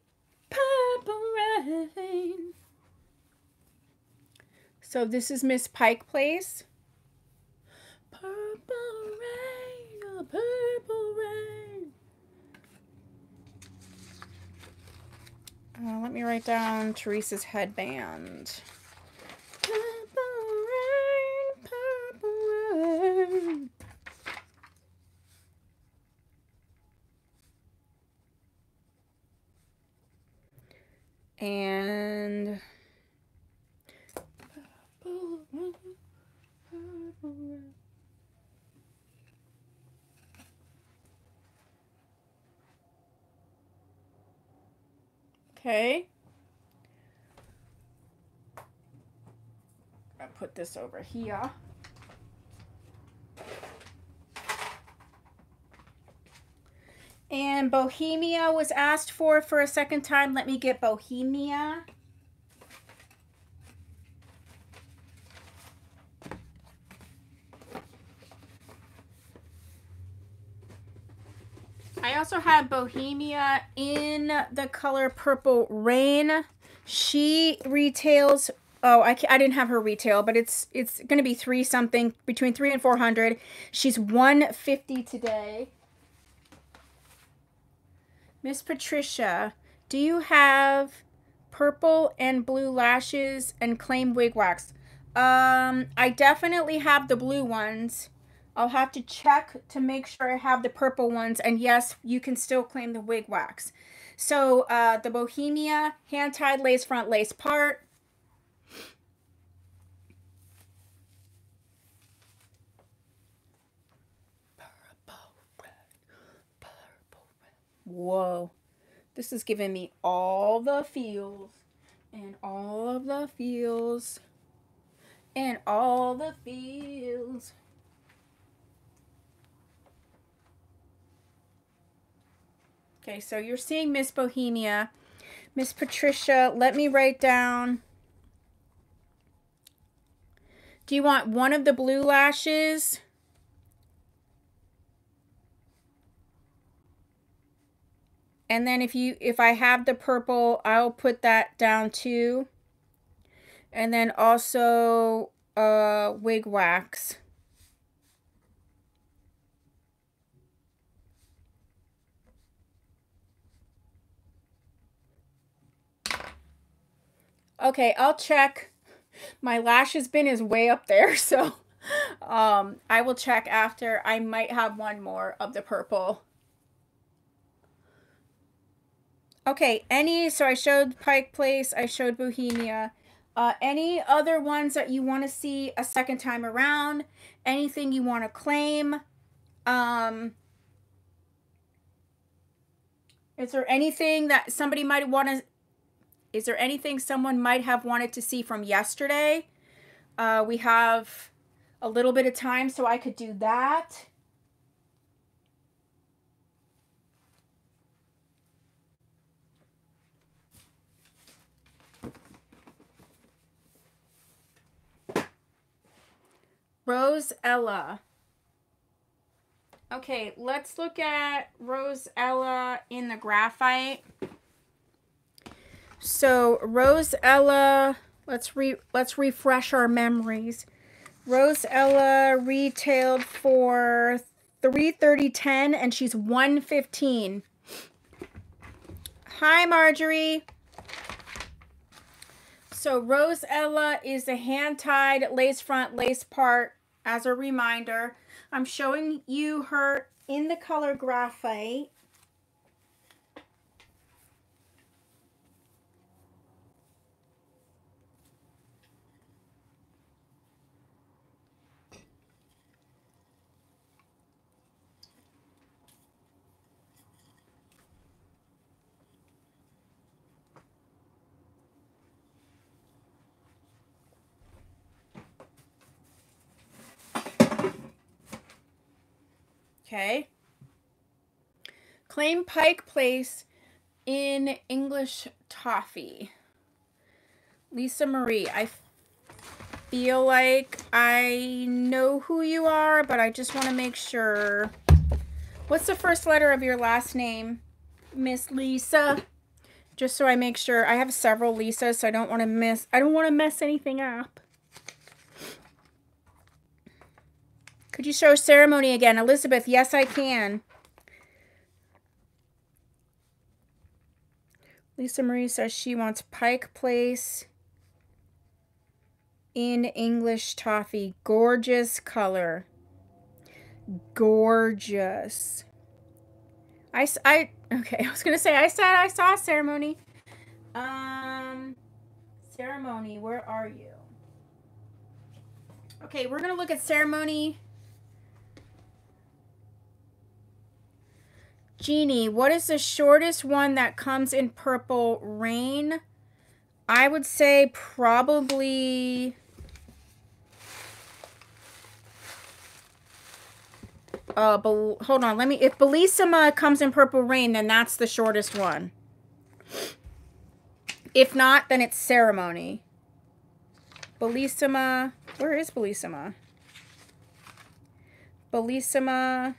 Purple Rain. So this is Miss Pike Place. Purple Rain. Oh, Purple Rain. Let me write down Teresa's headband. Purple rain, and purple rain, purple rain. Okay, I'll put this over here. And Bohemia was asked for a second time. Let me get Bohemia. I also had Bohemia in the color Purple Rain. She retails, oh, I didn't have her retail, but it's going to be three something, between 300 and 400. She's $150 today. Miss Patricia, do you have purple and blue lashes and claim wig wax? I definitely have the blue ones. I'll have to check to make sure I have the purple ones. And yes, you can still claim the wig wax. So the Bohemia hand-tied lace front lace part. Purple red, purple red. Whoa. This is giving me all the feels and all of the feels and all the feels. Okay, so you're seeing Miss Bohemia. Miss Patricia, let me write down. Do you want one of the blue lashes? And then if I have the purple, I'll put that down too. And then also wig wax. Okay, I'll check. My lashes bin is way up there, so I will check after. I might have one more of the purple. Okay, so I showed Pike Place, I showed Bohemia. Any other ones that you want to see a second time around? Anything you want to claim? Is there anything someone might have wanted to see from yesterday? We have a little bit of time, so I could do that. Rosella. Okay, let's look at Rosella in the graphite. So Rosella, let's refresh our memories. Rosella retailed for $330.10 and she's $115. Hi Marjorie. So Rosella is a hand-tied lace front lace part. As a reminder, I'm showing you her in the color graphite. Okay. Claim Pike Place in English Toffee. Lisa Marie, I feel like I know who you are, but I just want to make sure. What's the first letter of your last name, Miss Lisa? Just so I make sure. I have several Lisas, so I don't want to mess anything up. Could you show Ceremony again? Elizabeth, yes, I can. Lisa Marie says she wants Pike Place in English Toffee. Gorgeous color. Gorgeous. Okay, I was going to say, I said I saw Ceremony. Ceremony, where are you? Okay, we're going to look at Ceremony. Jeannie, what is the shortest one that comes in Purple Rain? I would say probably... hold on, if Bellissima comes in Purple Rain, then that's the shortest one. If not, then it's Ceremony. Bellissima, where is Bellissima? Bellissima...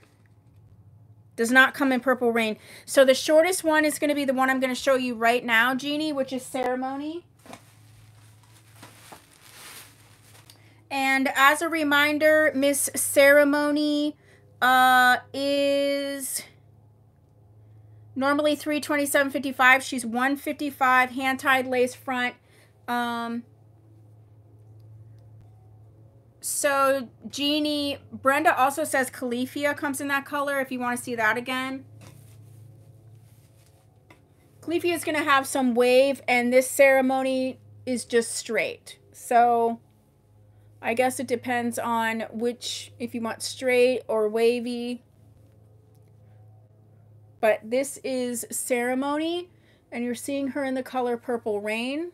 Does not come in Purple Rain. So the shortest one is going to be the one I'm going to show you right now, Jeannie, which is Ceremony. And as a reminder, Miss Ceremony is normally $327.55. She's $155, hand-tied lace front. So Jeannie, Brenda also says Califia comes in that color if you want to see that again. Califia is going to have some wave, and this Ceremony is just straight. So I guess it depends on which, if you want straight or wavy. But this is Ceremony, and you're seeing her in the color Purple Rain.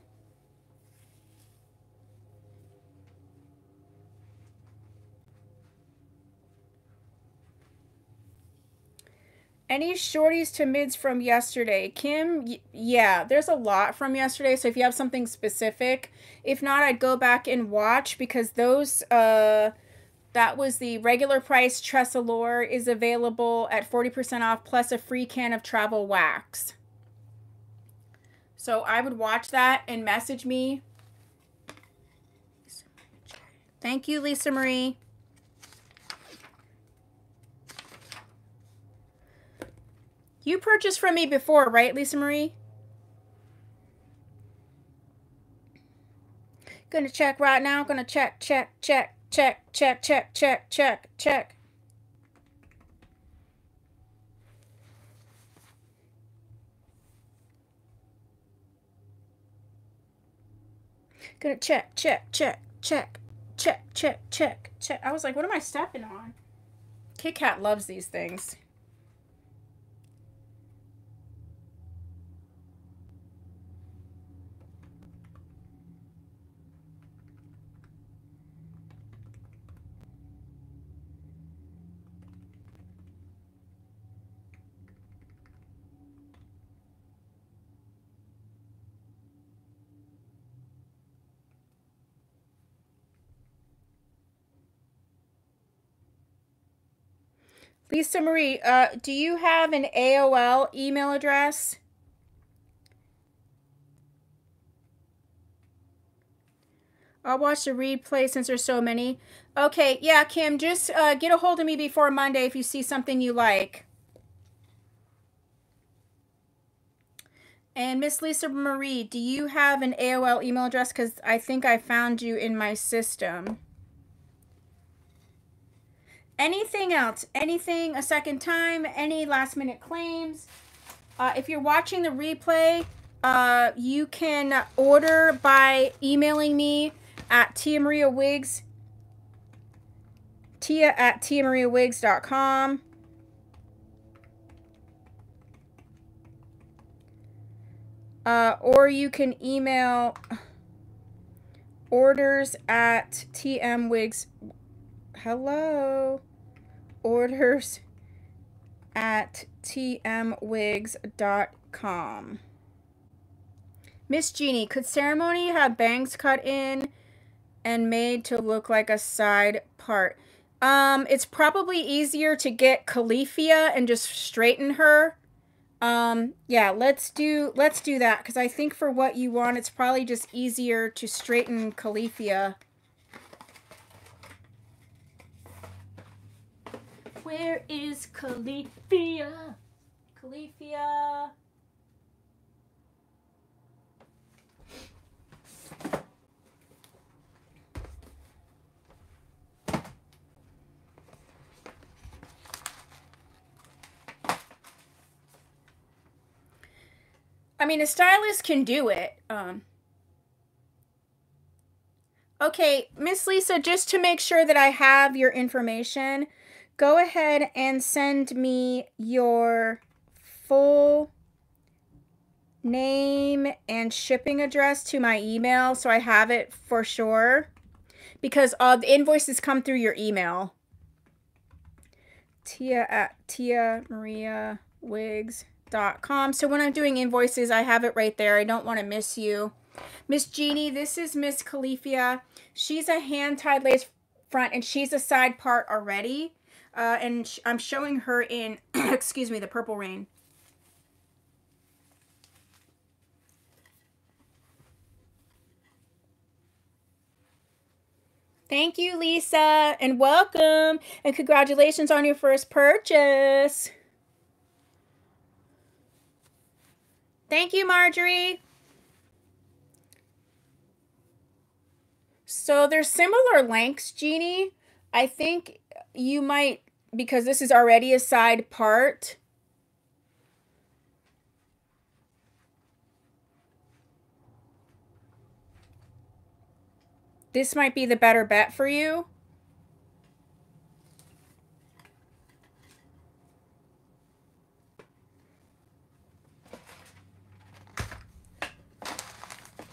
Any shorties to mids from yesterday? Kim, yeah, there's a lot from yesterday. So if you have something specific, if not, I'd go back and watch, because those, that was the regular price. Tress Allure is available at 40% off plus a free can of travel wax. So I would watch that and message me. Thank you, Lisa Marie. You purchased from me before, right, Lisa Marie? Gonna check right now. Gonna check, check, check, check, check, check, check, check, check. Gonna check, check, check, check, check, check, check, check. I was like, what am I stepping on? Kit Kat loves these things. Lisa Marie, do you have an AOL email address? I'll watch the replay since there's so many. Okay, yeah, Kim, just get a hold of me before Monday if you see something you like. And Miss Lisa Marie, do you have an AOL email address? Because I think I found you in my system. Anything else? Anything a second time? Any last minute claims? If you're watching the replay, you can order by emailing me at tia@tiamariawigs.com. Or you can email orders@tmwigs. Hello. orders@tmwigs.com. Miss Jeannie, could Ceremony have bangs cut in and made to look like a side part? It's probably easier to get Califia and just straighten her. Yeah, let's do that, because I think for what you want, it's probably just easier to straighten Califia. Where is Califia? Califia. I mean, a stylist can do it. Okay, Miss Lisa, just to make sure that I have your information, go ahead and send me your full name and shipping address to my email so I have it for sure, because all the invoices come through your email. Tia@tiamariawigs.com. So when I'm doing invoices, I have it right there. I don't want to miss you. Miss Jeannie, this is Miss Califia. She's a hand-tied lace front, and she's a side part already. and I'm showing her in, excuse me, the Purple Rain. Thank you, Lisa, and welcome, and congratulations on your first purchase. Thank you, Marjorie. So they're similar lengths, Jeannie. I think you might, because this is already a side part. This might be the better bet for you.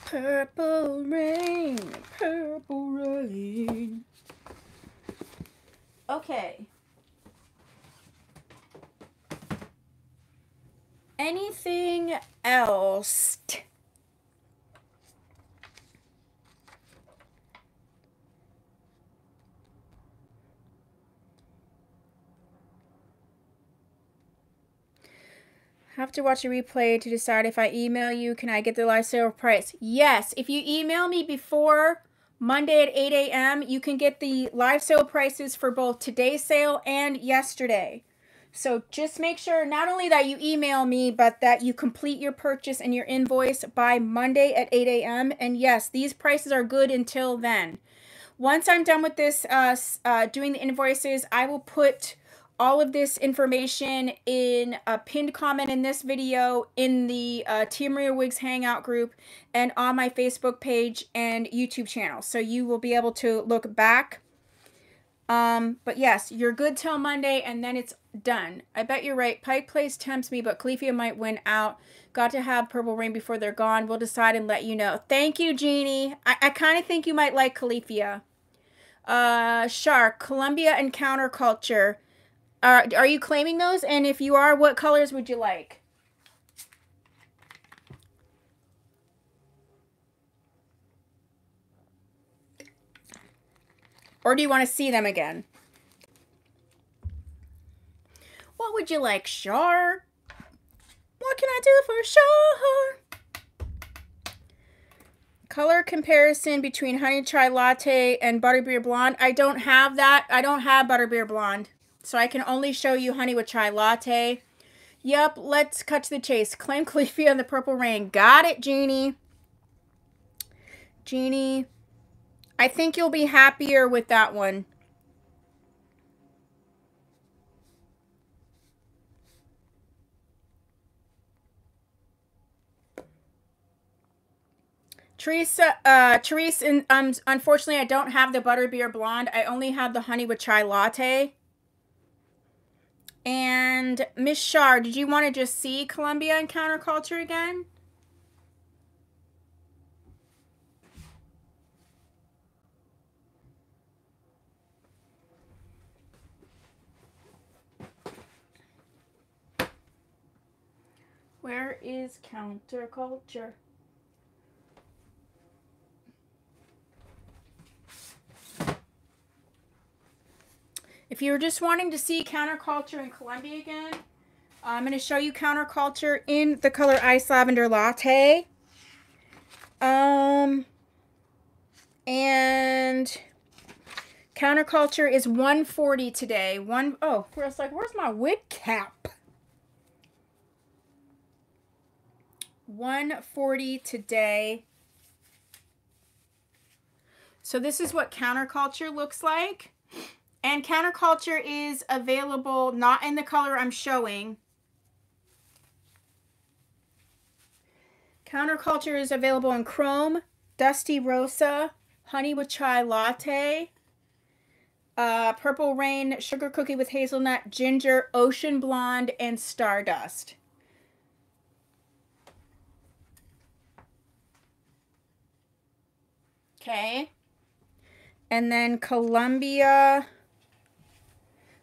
Purple rain, purple rain. Okay. Anything else? Have to watch a replay to decide if I email you, can I get the live sale price? Yes, if you email me before Monday at 8 a.m., you can get the live sale prices for both today's sale and yesterday. So just make sure not only that you email me, but that you complete your purchase and your invoice by Monday at 8 a.m. And yes, these prices are good until then. Once I'm done with this, doing the invoices, I will put all of this information in a pinned comment in this video, in the Tia Maria Wigs Hangout group, and on my Facebook page and YouTube channel. So you will be able to look back. But yes, you're good till Monday, and then it's done. I bet you're right. Pike Place tempts me, but Califia might win out. Got to have Purple Rain before they're gone. We'll decide and let you know. Thank you, Jeannie. I kind of think you might like Califia. Shark, Columbia and Counterculture. Are you claiming those? And if you are, what colors would you like? Or do you want to see them again? What would you like, Shar? What can I do for Shar? Color comparison between Honey Chai Latte and Butterbeer Blonde. I don't have that. I don't have Butterbeer Blonde. So I can only show you Honey with Chai Latte. Yep, let's cut to the chase. Claim Califia and the Purple Rain. Got it, Jeannie. Jeannie, I think you'll be happier with that one. Teresa, unfortunately, I don't have the Butterbeer Blonde. I only have the Honey with Chai Latte. And Miss Shar, did you want to just see Columbia and Counterculture again? Where is Counterculture? If you're just wanting to see Counterculture in Columbia again, I'm going to show you Counterculture in the color Iced Lavender Latte. And Counterculture is $140 today. Oh, I was like, where's my wig cap? $140 today. So this is what Counterculture looks like. And Counterculture is available, not in the color I'm showing. Counterculture is available in Chrome, Dusty Rosa, Honey with Chai Latte, Purple Rain, Sugar Cookie with Hazelnut, Ginger, Ocean Blonde, and Stardust. Okay. And then Columbia.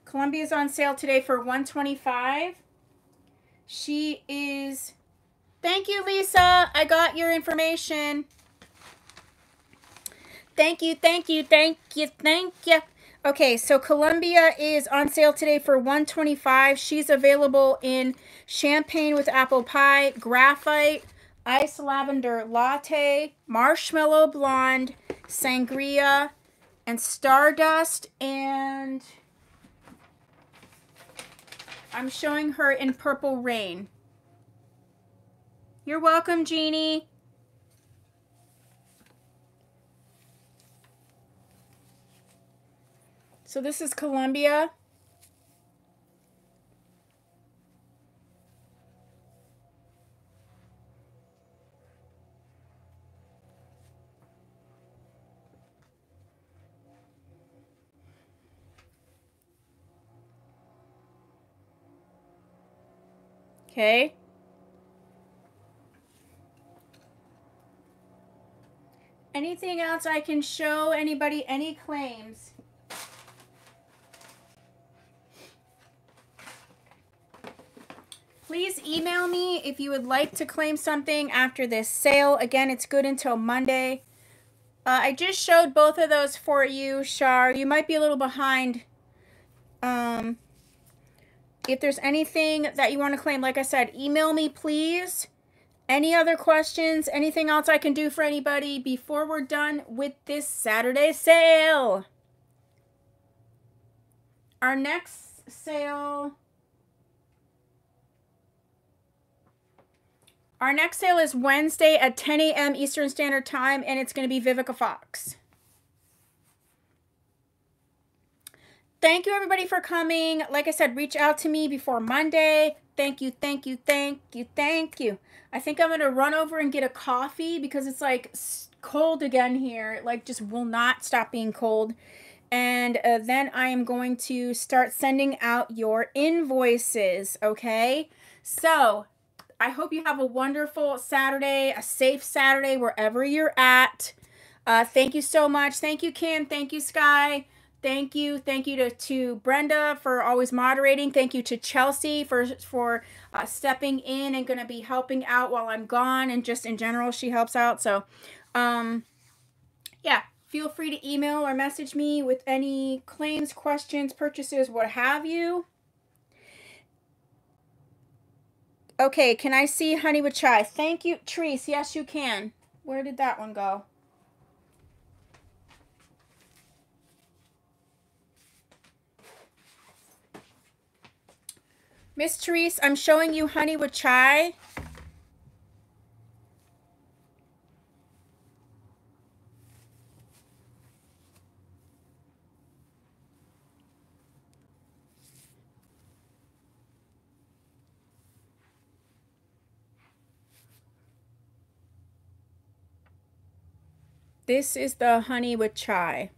Columbia's on sale today for $125. She is, thank you, Lisa. I got your information. Thank you, thank you, thank you, thank you. Okay, so Columbia is on sale today for $125. She's available in Champagne with Apple Pie, Graphite, Iced Lavender Latte, Marshmallow Blonde, Sangria, and Stardust. And I'm showing her in Purple Rain. You're welcome, Jeannie. So this is Columbia. Okay. Anything else I can show anybody? Any claims? Please email me if you would like to claim something after this sale. Again, it's good until Monday. I just showed both of those for you, Shar. You might be a little behind. If there's anything that you want to claim, like I said, email me, please. Any other questions? Anything else I can do for anybody before we're done with this Saturday sale? Our next sale... Our next sale is Wednesday at 10 a.m. Eastern Standard Time, and it's going to be Vivica Fox. Thank you, everybody, for coming. Like I said, reach out to me before Monday. Thank you, thank you, thank you, thank you. I think I'm going to run over and get a coffee because it's, like, cold again here. It, like, just will not stop being cold. And then I am going to start sending out your invoices, okay? So... I hope you have a wonderful Saturday, a safe Saturday, wherever you're at. Thank you so much. Thank you, Kim. Thank you, Sky. Thank you. Thank you to Brenda for always moderating. Thank you to Chelsea for stepping in and going to be helping out while I'm gone. And just in general, she helps out. So, yeah, feel free to email or message me with any claims, questions, purchases, what have you. Okay, can I see Honey with Chai? Thank you, Teresa. Yes, you can. Where did that one go? Miss Teresa, I'm showing you Honey with Chai. This is the Honey with Chai.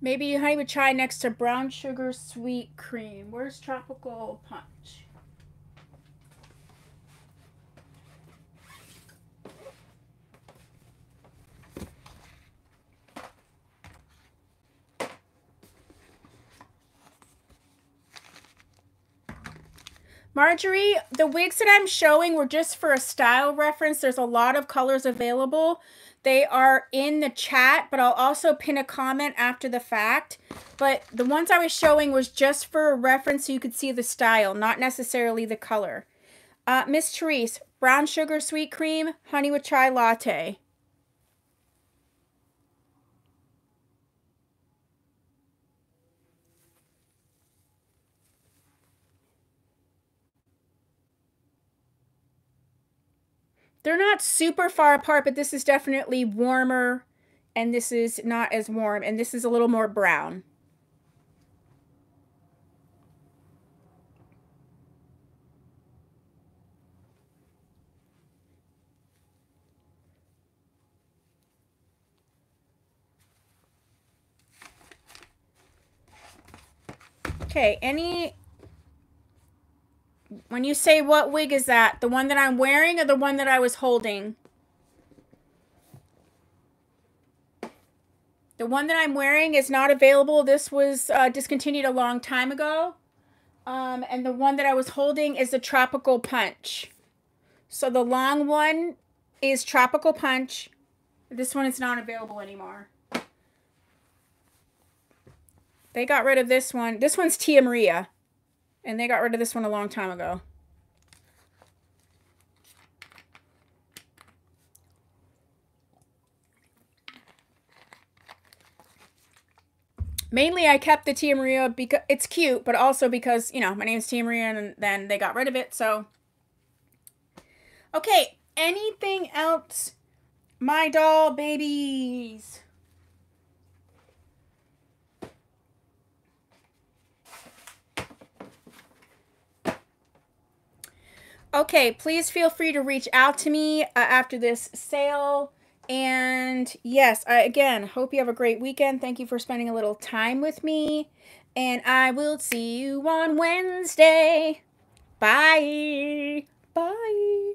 Maybe Honey with Chai next to Brown Sugar Sweet Cream. Where's Tropical Punch? Marjorie, the wigs that I'm showing were just for a style reference. There's a lot of colors available. They are in the chat, but I'll also pin a comment after the fact. But the ones I was showing was just for a reference so you could see the style, not necessarily the color. Miss Therese, Brown Sugar Sweet Cream, Honey with Chai Latte. They're not super far apart, but this is definitely warmer, and this is not as warm, and this is a little more brown. Okay, when you say what wig is that, the one that I'm wearing or the one that I was holding? The one that I'm wearing is not available. This was discontinued a long time ago. And the one that I was holding is the Tropical Punch. So the long one is Tropical Punch. This one is not available anymore. They got rid of this one. This one's Tia Maria. And they got rid of this one a long time ago. Mainly I kept the Tia Maria because it's cute, but also because, you know, my name's Tia Maria, and then they got rid of it, so. Okay, anything else? My doll babies. Okay, please feel free to reach out to me after this sale. And yes, I again hope you have a great weekend. Thank you for spending a little time with me. And I will see you on Wednesday. Bye. Bye.